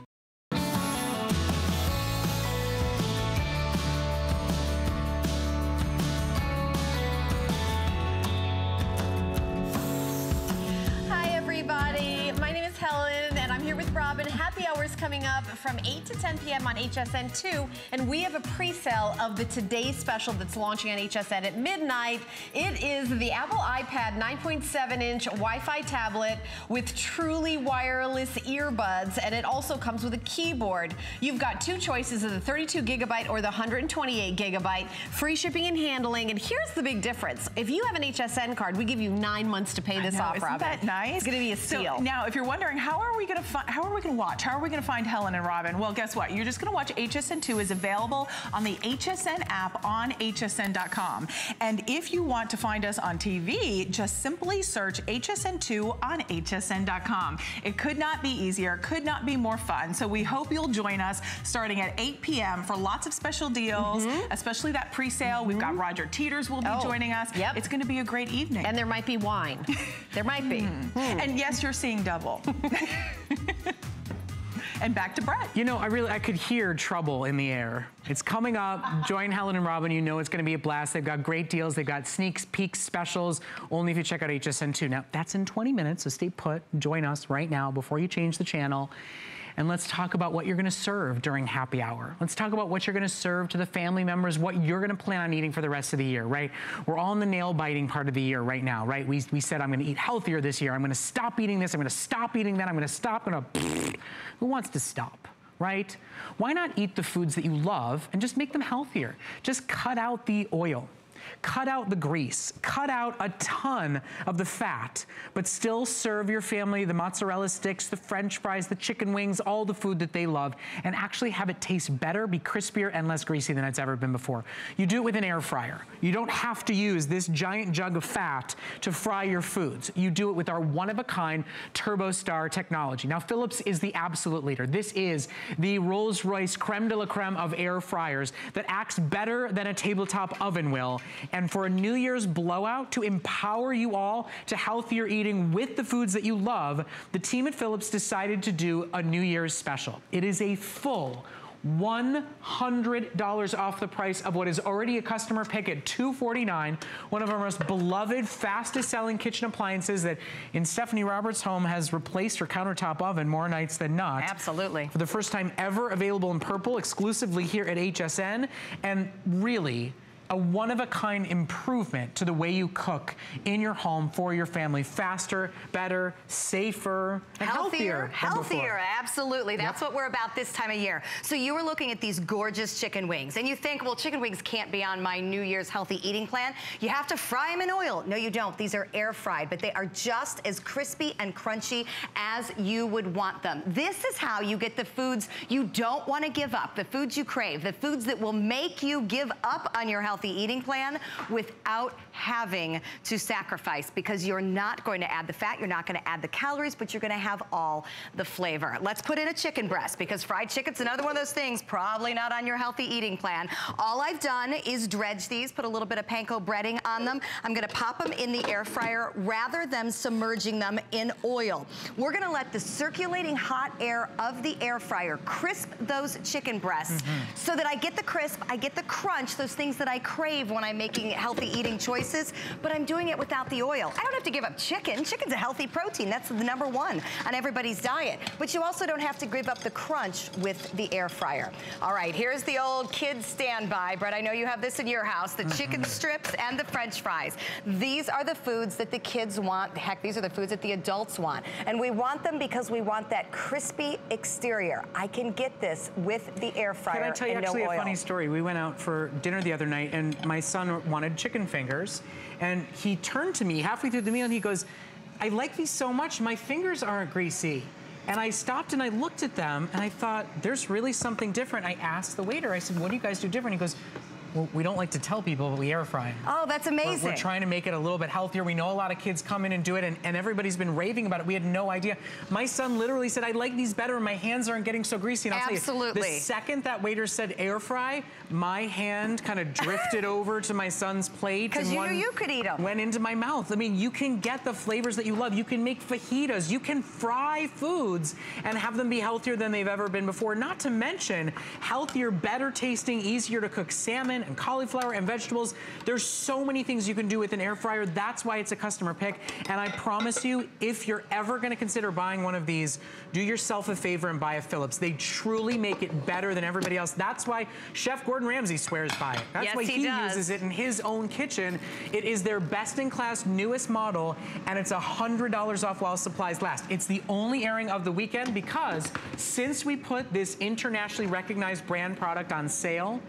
Coming up from 8 to 10 p.m. on HSN2, and we have a pre-sale of the Today Special that's launching on HSN at midnight. It is the Apple iPad 9.7-inch Wi-Fi tablet with truly wireless earbuds, and it also comes with a keyboard. You've got two choices of the 32 gigabyte or the 128 gigabyte, free shipping and handling, and here's the big difference. If you have an HSN card, we give you 9 months to pay this off, Robin. Isn't that nice? It's going to be a steal. So, now, if you're wondering, how are we going to watch Helen and Robin? Well, guess what? You're just going to watch HSN2 is available on the HSN app on hsn.com. And if you want to find us on TV, just simply search HSN2 on hsn.com. It could not be easier, could not be more fun. So we hope you'll join us starting at 8 p.m. for lots of special deals, especially that pre-sale. We've got Roger Teeters will be joining us. Yep. It's going to be a great evening. And there might be wine. There might be. And yes, you're seeing double. And back to Brett. You know, I could hear trouble in the air. It's coming up. Join Helen and Robin. You know it's going to be a blast. They've got great deals. They've got sneaks, peeks, specials, only if you check out HSN2. Now, that's in 20 minutes, so stay put. Join us right now before you change the channel. And let's talk about what you're going to serve during happy hour. Let's talk about what you're going to serve to the family members, what you're going to plan on eating for the rest of the year, right? We're all in the nail-biting part of the year right now, right? We said, I'm going to eat healthier this year. I'm going to stop eating this. I'm going to stop eating that. I'm going to stop. Who wants to stop? Right? Why not eat the foods that you love and just make them healthier? Just cut out the oil. Cut out the grease, cut out a ton of the fat, but still serve your family the mozzarella sticks, the French fries, the chicken wings, all the food that they love, and actually have it taste better, be crispier, and less greasy than it's ever been before. You do it with an air fryer. You don't have to use this giant jug of fat to fry your foods. You do it with our one-of-a-kind TurboStar technology. Now, Philips is the absolute leader. This is the Rolls-Royce creme de la creme of air fryers that acts better than a tabletop oven will. And for a New Year's blowout to empower you all to healthier eating with the foods that you love, the team at Philips decided to do a New Year's special. It is a full $100 off the price of what is already a customer pick at $249, one of our most beloved, fastest-selling kitchen appliances that in Stephanie Roberts' home has replaced her countertop oven more nights than not. Absolutely. For the first time ever, available in purple, exclusively here at HSN, and really a one-of-a-kind improvement to the way you cook in your home for your family. Faster, better, safer, and healthier. Absolutely. That's what we're about this time of year. So you were looking at these gorgeous chicken wings, and you think, well, chicken wings can't be on my New Year's healthy eating plan. You have to fry them in oil. No, you don't. These are air fried, but they are just as crispy and crunchy as you would want them. This is how you get the foods you don't want to give up, the foods you crave, the foods that will make you give up on your health healthy eating plan without having to sacrifice, because you're not going to add the fat, you're not going to add the calories, but you're going to have all the flavor. Let's put in a chicken breast, because fried chicken's another one of those things probably not on your healthy eating plan. All I've done is dredge these, put a little bit of panko breading on them. I'm going to pop them in the air fryer rather than submerging them in oil. We're going to let the circulating hot air of the air fryer crisp those chicken breasts so that I get the crisp, I get the crunch, those things that I crave when I'm making healthy eating choices, but I'm doing it without the oil. I don't have to give up chicken. Chicken's a healthy protein. That's the #1 on everybody's diet. But you also don't have to give up the crunch with the air fryer. All right, here's the old kid standby. Brett, I know you have this in your house, the chicken strips and the French fries. These are the foods that the kids want. Heck, these are the foods that the adults want. And we want them because we want that crispy exterior. I can get this with the air fryer. Can I tell you actually a funny story? We went out for dinner the other night and my son wanted chicken fingers, and he turned to me halfway through the meal and he goes, "I like these so much, my fingers aren't greasy." And I stopped and I looked at them and I thought, there's really something different. I asked the waiter, I said, "What do you guys do different?" He goes, "Well, we don't like to tell people, but we air fry." Oh, that's amazing. We're trying to make it a little bit healthier. We know a lot of kids come in and do it, and everybody's been raving about it. We had no idea. My son literally said, "I like these better. My hands aren't getting so greasy." And I'll tell you, the second that waiter said air fry, my hand kind of drifted over to my son's plate. Because you knew you could eat them. Went into my mouth. I mean, you can get the flavors that you love. You can make fajitas. You can fry foods and have them be healthier than they've ever been before. Not to mention healthier, better tasting, easier to cook salmon and cauliflower and vegetables. There's so many things you can do with an air fryer. That's why it's a customer pick. And I promise you, if you're ever gonna consider buying one of these, do yourself a favor and buy a Philips. They truly make it better than everybody else. That's why Chef Gordon Ramsay swears by it. That's why he uses it in his own kitchen. It is their best in class, newest model, and it's $100 off while supplies last. It's the only airing of the weekend, because since we put this internationally recognized brand product on sale,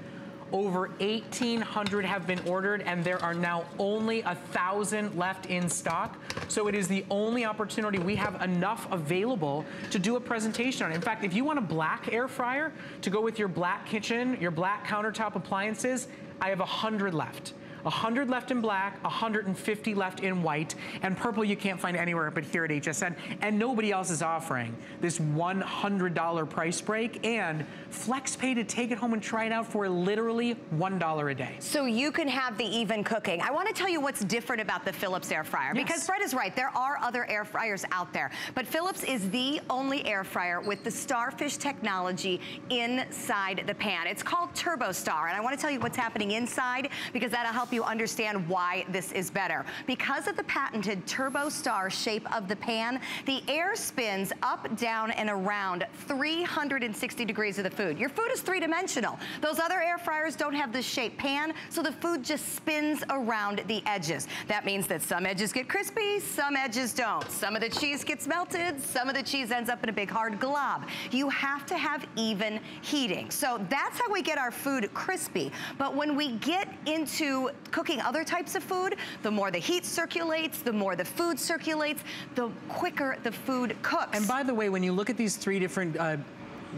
over 1,800 have been ordered, and there are now only 1,000 left in stock. So it is the only opportunity we have enough available to do a presentation on it. In fact, if you want a black air fryer to go with your black kitchen, your black countertop appliances, I have 100 left. 100 left in black, 150 left in white, and purple you can't find anywhere but here at HSN, and nobody else is offering this $100 price break and flex pay to take it home and try it out for literally $1 a day. So you can have the even cooking. I want to tell you what's different about the Philips air fryer, because Brett is right, there are other air fryers out there, but Philips is the only air fryer with the Starfish technology inside the pan. It's called TurboStar, and I want to tell you what's happening inside, because that'll help you understand why this is better. Because of the patented TurboStar shape of the pan, the air spins up, down, and around 360 degrees of the food. Your food is three-dimensional. Those other air fryers don't have this shaped pan, so the food just spins around the edges. That means that some edges get crispy, some edges don't. Some of the cheese gets melted, some of the cheese ends up in a big hard glob. You have to have even heating. So that's how we get our food crispy. But when we get into cooking other types of food, the more the heat circulates, the more the food circulates, the quicker the food cooks. And by the way, when you look at these three different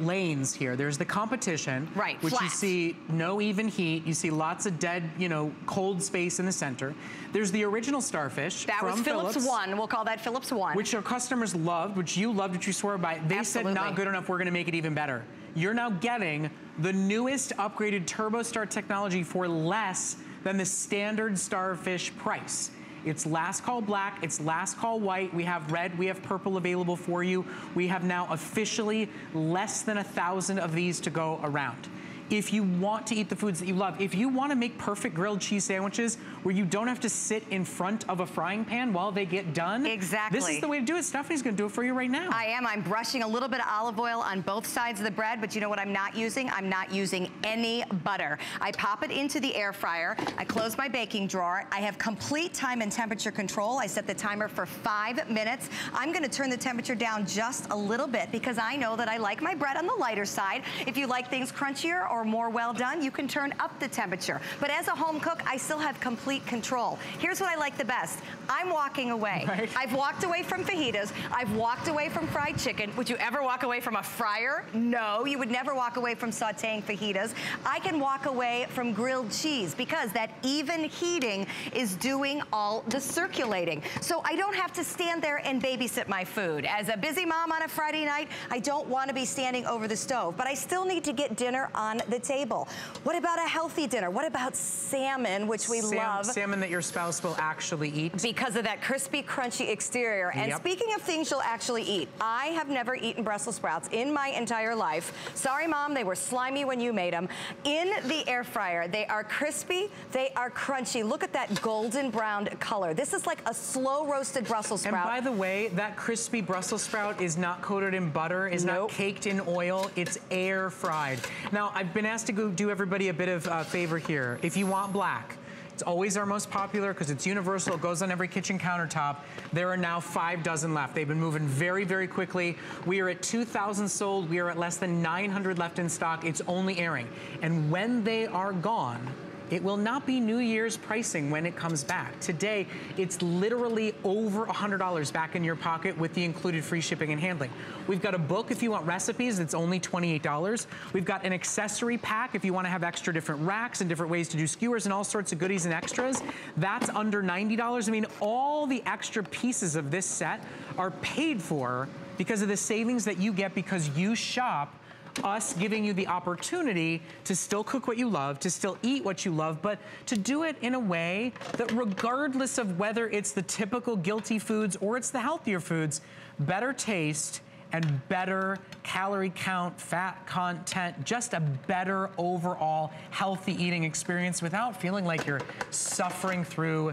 lanes here, there's the competition, right, which you see no even heat, you see lots of dead, you know, cold space in the center. There's the original Starfish that was Philips One, we'll call that Philips One, which our customers loved, which you loved, which you swore by. They said not good enough, we're going to make it even better. You're now getting the newest upgraded TurboStar technology for less than the standard Starfish price. It's last call black, it's last call white, we have red, we have purple available for you. We have now officially less than 1,000 of these to go around. If you want to eat the foods that you love, if you want to make perfect grilled cheese sandwiches where you don't have to sit in front of a frying pan while they get done, this is the way to do it. Stephanie's going to do it for you right now. I am. I'm brushing a little bit of olive oil on both sides of the bread, but you know what I'm not using? I'm not using any butter. I pop it into the air fryer. I close my baking drawer. I have complete time and temperature control. I set the timer for 5 minutes. I'm going to turn the temperature down just a little bit because I know that I like my bread on the lighter side. If you like things crunchier or more well done, you can turn up the temperature. But as a home cook, I still have complete control. Here's what I like the best. I'm walking away. Right. I've walked away from fajitas. I've walked away from fried chicken. Would you ever walk away from a fryer? No, you would never walk away from sauteing fajitas. I can walk away from grilled cheese because that even heating is doing all the circulating. So I don't have to stand there and babysit my food. As a busy mom on a Friday night, I don't want to be standing over the stove, but I still need to get dinner on the table. What about a healthy dinner? What about salmon, which we love? Salmon that your spouse will actually eat. Because of that crispy, crunchy exterior. And speaking of things you'll actually eat, I have never eaten Brussels sprouts in my entire life. Sorry, Mom, they were slimy when you made them. In the air fryer, they are crispy, they are crunchy. Look at that golden brown color. This is like a slow roasted Brussels sprout. And by the way, that crispy Brussels sprout is not coated in butter, is not caked in oil, it's air fried. Now, I've been asked to go do everybody a bit of a favor here. If you want black, it's always our most popular because it's universal. It goes on every kitchen countertop. There are now 5 dozen left. They've been moving very, very quickly. We are at 2,000 sold. We are at less than 900 left in stock. It's only airing. And when they are gone, it will not be New Year's pricing when it comes back. Today, it's literally over $100 back in your pocket with the included free shipping and handling. We've got a book if you want recipes. It's only $28. We've got an accessory pack if you want to have extra different racks and different ways to do skewers and all sorts of goodies and extras. That's under $90. I mean, all the extra pieces of this set are paid for because of the savings that you get because you shop us, giving you the opportunity to still cook what you love, to still eat what you love, but to do it in a way that regardless of whether it's the typical guilty foods or it's the healthier foods, better taste and better calorie count, fat content, just a better overall healthy eating experience without feeling like you're suffering through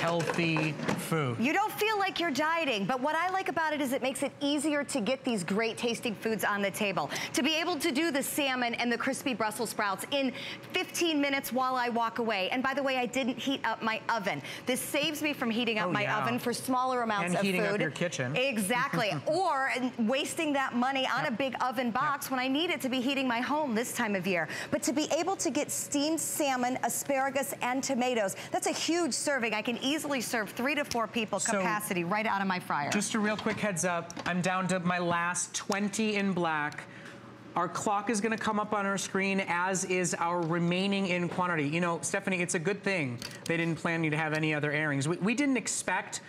healthy food. You don't feel like you're dieting, but what I like about it is it makes it easier to get these great tasting foods on the table. To be able to do the salmon and the crispy Brussels sprouts in 15 minutes while I walk away. And by the way, I didn't heat up my oven. This saves me from heating up my oven for smaller amounts of food. And heating up your kitchen. Exactly. Or wasting that money on a big oven box when I need it to be heating my home this time of year. But to be able to get steamed salmon, asparagus, and tomatoes, that's a huge serving. I can easily serve 3 to 4 people capacity right out of my fryer. Just a real quick heads up, I'm down to my last 20 in black. Our clock is gonna come up on our screen, as is our remaining in quantity. You know, Stephanie, it's a good thing they didn't plan you to have any other airings. We didn't expect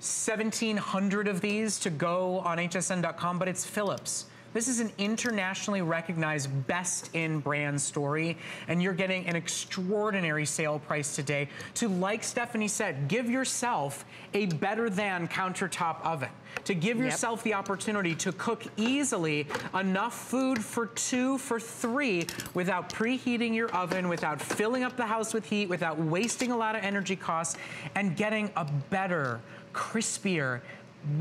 1,700 of these to go on hsn.com, but it's Philips. This is an internationally recognized best in brand story, and you're getting an extraordinary sale price today to, like Stephanie said, give yourself a better than countertop oven, to give yourself the opportunity to cook easily enough food for 2, for 3 without preheating your oven, without filling up the house with heat, without wasting a lot of energy costs, and getting a better, crispier,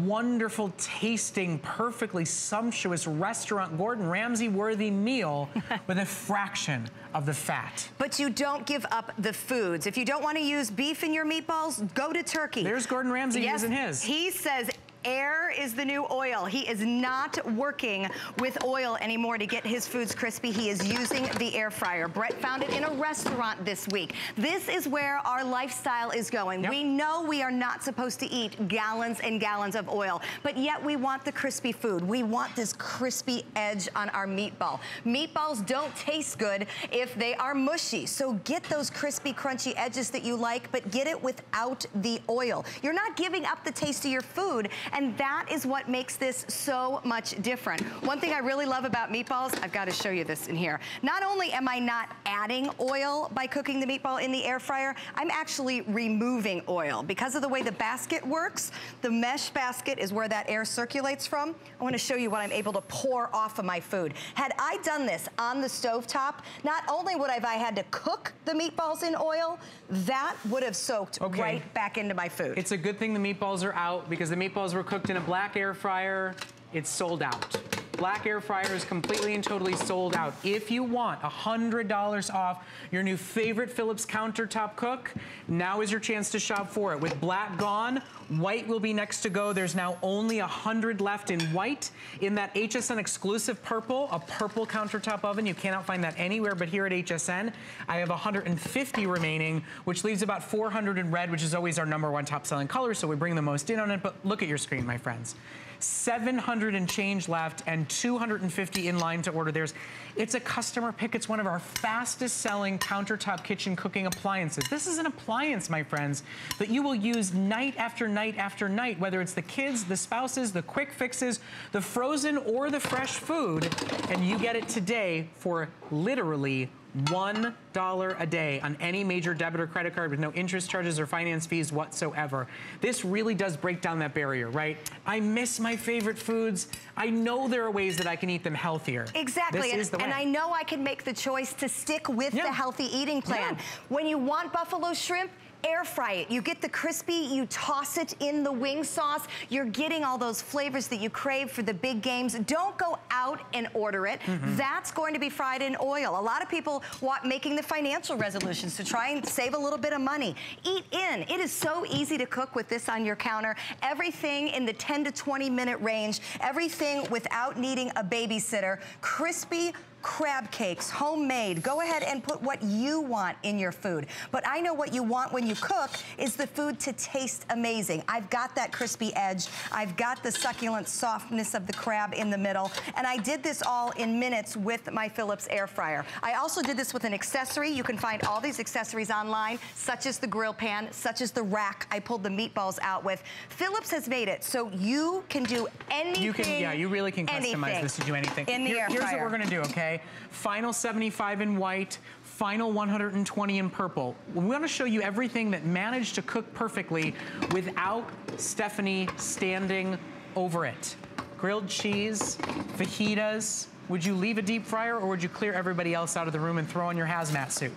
wonderful tasting, perfectly sumptuous restaurant, Gordon Ramsay worthy meal with a fraction of the fat. But you don't give up the foods. If you don't want to use beef in your meatballs, go to turkey. There's Gordon Ramsay using his. He says air is the new oil. He is not working with oil anymore to get his foods crispy. He is using the air fryer. Brett found it in a restaurant this week. This is where our lifestyle is going. We know we are not supposed to eat gallons and gallons of oil, but yet we want the crispy food. We want this crispy edge on our meatball. Meatballs don't taste good if they are mushy. So get those crispy, crunchy edges that you like, but get it without the oil. You're not giving up the taste of your food, and that is what makes this so much different. One thing I really love about meatballs, I've got to show you this in here. Not only am I not adding oil by cooking the meatball in the air fryer, I'm actually removing oil. Because of the way the basket works, the mesh basket is where that air circulates from. I want to show you what I'm able to pour off of my food. Had I done this on the stovetop, not only would I have had to cook the meatballs in oil, that would have soaked right back into my food. It's a good thing the meatballs are out, because the meatballs were cooked in a black air fryer. It's sold out. Black air fryer is completely and totally sold out. If you want $100 off your new favorite Philips countertop cook, now is your chance to shop for it. With black gone, white will be next to go. There's now only 100 left in white. In that HSN exclusive purple, a purple countertop oven, you cannot find that anywhere but here at HSN. I have 150 remaining, which leaves about 400 in red, which is always our #1 top-selling color, so we bring the most in on it. But look at your screen, my friends. 700 and change left and 250 in line to order theirs. It's a customer pick. It's one of our fastest selling countertop kitchen cooking appliances. This is an appliance, my friends, that you will use night after night after night, whether it's the kids, the spouses, the quick fixes, the frozen or the fresh food, and you get it today for literally $1 a day on any major debit or credit card with no interest charges or finance fees whatsoever. This really does break down that barrier, right? I miss my favorite foods. I know there are ways that I can eat them healthier. Exactly, and I know I can make the choice to stick with the healthy eating plan. When you want buffalo shrimp, air fry it. You get the crispy, you toss it in the wing sauce. You're getting all those flavors that you crave for the big games. Don't go out and order it. That's going to be fried in oil. A lot of people want making the financial resolutions to try and save a little bit of money. Eat in. It is so easy to cook with this on your counter. Everything in the 10 to 20 minute range. Everything without needing a babysitter. Crispy crab cakes, homemade. Go ahead and put what you want in your food. But I know what you want when you cook is the food to taste amazing. I've got that crispy edge. I've got the succulent softness of the crab in the middle. And I did this all in minutes with my Philips air fryer. I also did this with an accessory. You can find all these accessories online, such as the grill pan, such as the rack I pulled the meatballs out with. Philips has made it so you can do anything. You can, you really can customize this to do anything. In the air fryer. Here's what we're gonna do, okay? Final 75 in white, final 120 in purple. We want to show you everything that managed to cook perfectly without Stephanie standing over it. Grilled cheese, fajitas. Would you leave a deep fryer or would you clear everybody else out of the room and throw on your hazmat suit?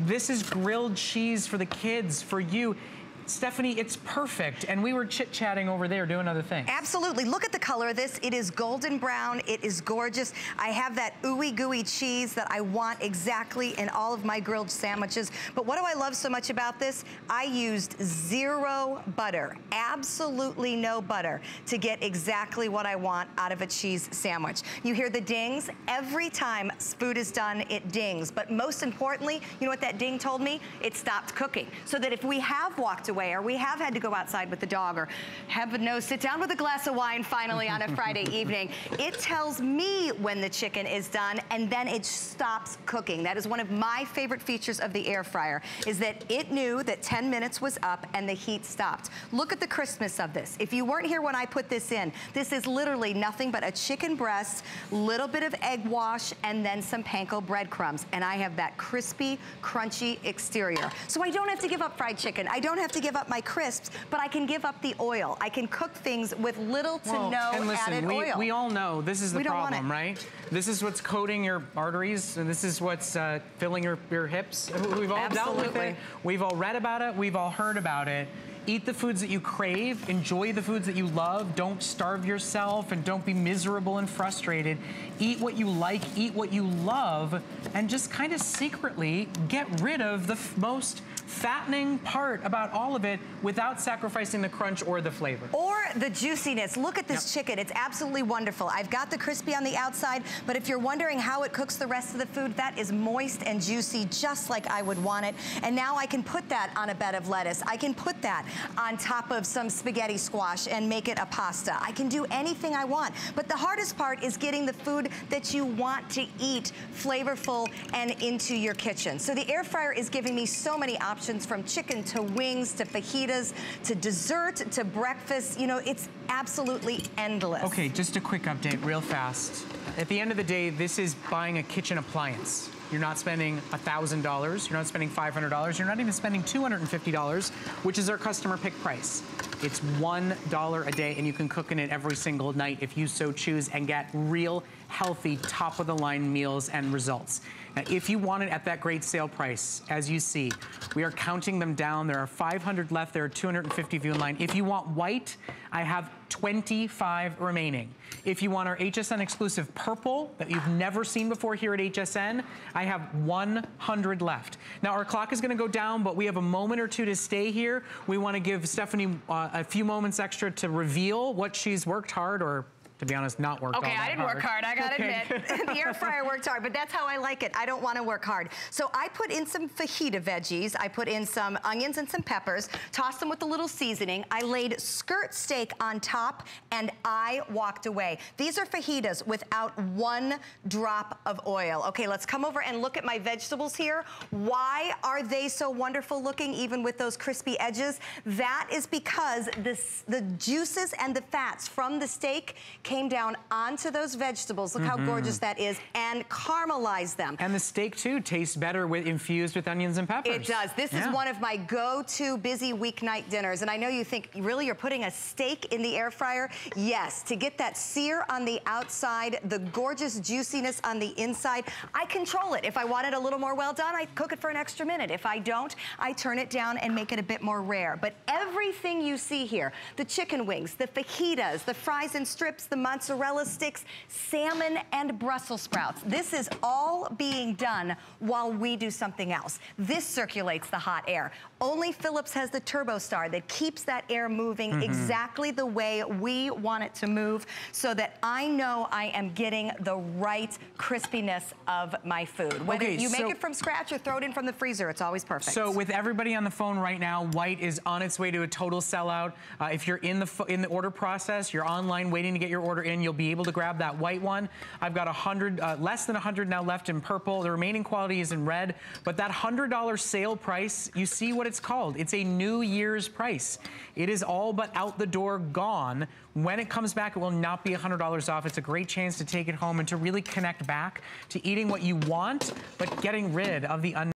This is grilled cheese for the kids, for you. Stephanie, it's perfect, and we were chit-chatting over there doing other things. Absolutely. Look at the color of this. It is golden brown. It is gorgeous. I have that ooey gooey cheese that I want exactly in all of my grilled sandwiches. But what do I love so much about this? I used zero butter, absolutely no butter, to get exactly what I want out of a cheese sandwich. You hear the dings? Every time food is done, it dings. But most importantly, you know what that ding told me? It stopped cooking. So that if we have walked away, or we have had to go outside with the dog, or heaven knows, sit down with a glass of wine finally on a Friday evening. It tells me when the chicken is done, and then it stops cooking. That is one of my favorite features of the air fryer, is that it knew that 10 minutes was up and the heat stopped. Look at the crispness of this. If you weren't here when I put this in, this is literally nothing but a chicken breast, little bit of egg wash, and then some panko breadcrumbs. And I have that crispy, crunchy exterior. So I don't have to give up fried chicken. I don't have to give up my crisps, but I can give up the oil. I can cook things with little to no added oil. We all know this is the problem, right? This is what's coating your arteries, and this is what's filling your hips. We've all dealt with it. We've all read about it. We've all heard about it. Eat the foods that you crave, enjoy the foods that you love, don't starve yourself, and don't be miserable and frustrated. Eat what you like, eat what you love, and just kind of secretly get rid of the most fattening part about all of it without sacrificing the crunch or the flavor. Or the juiciness. Look at this chicken, it's absolutely wonderful. I've got the crispy on the outside, but if you're wondering how it cooks the rest of the food, that is moist and juicy, just like I would want it. And now I can put that on a bed of lettuce. I can put that on top of some spaghetti squash and make it a pasta. I can do anything I want. But the hardest part is getting the food that you want to eat flavorful and into your kitchen. So the air fryer is giving me so many options, from chicken to wings to fajitas to dessert to breakfast. You know, it's absolutely endless. Okay, just a quick update real fast. At the end of the day, this is buying a kitchen appliance. You're not spending $1,000, you're not spending $500, you're not even spending $250, which is our customer pick price. It's $1 a day, and you can cook in it every single night if you so choose and get real healthy, top-of-the-line meals and results. If you want it at that great sale price, as you see, we are counting them down. There are 500 left. There are 250 of you in line. If you want white, I have 25 remaining. If you want our HSN exclusive purple that you've never seen before here at HSN, I have 100 left. Now our clock is going to go down, but we have a moment or two to stay here. We want to give Stephanie a few moments extra to reveal what she's worked hard, or to be honest, not worked hard. Okay, I didn't work hard, I gotta admit. The air fryer worked hard, but that's how I like it. I don't wanna work hard. So I put in some fajita veggies, I put in some onions and some peppers, tossed them with a little seasoning. I laid skirt steak on top and I walked away. These are fajitas without one drop of oil. Okay, let's come over and look at my vegetables here. Why are they so wonderful looking, even with those crispy edges? That is because the juices and the fats from the steak came down onto those vegetables. Look how gorgeous that is, and caramelize them. And the steak too tastes better with infused with onions and peppers. It does. This is one of my go-to busy weeknight dinners. And I know you think, really, you're putting a steak in the air fryer? Yes, to get that sear on the outside, the gorgeous juiciness on the inside. I control it. If I want it a little more well done, I cook it for an extra minute. If I don't, I turn it down and make it a bit more rare. But everything you see here, the chicken wings, the fajitas, the fries and strips, the mozzarella sticks, salmon, and Brussels sprouts. This is all being done while we do something else. This circulates the hot air. Only Philips has the TurboStar that keeps that air moving exactly the way we want it to move, so that I know I am getting the right crispiness of my food. Whether you make it from scratch or throw it in from the freezer, it's always perfect. So with everybody on the phone right now, white is on its way to a total sellout. If you're in the order process, you're online waiting to get your order in, you'll be able to grab that white one. I've got 100, less than 100 now left in purple. The remaining quality is in red, but that $100 sale price, you see what it's called. It's a New Year's price. It is all but out the door gone. When it comes back, it will not be $100 off. It's a great chance to take it home and to really connect back to eating what you want, but getting rid of the unnecessary.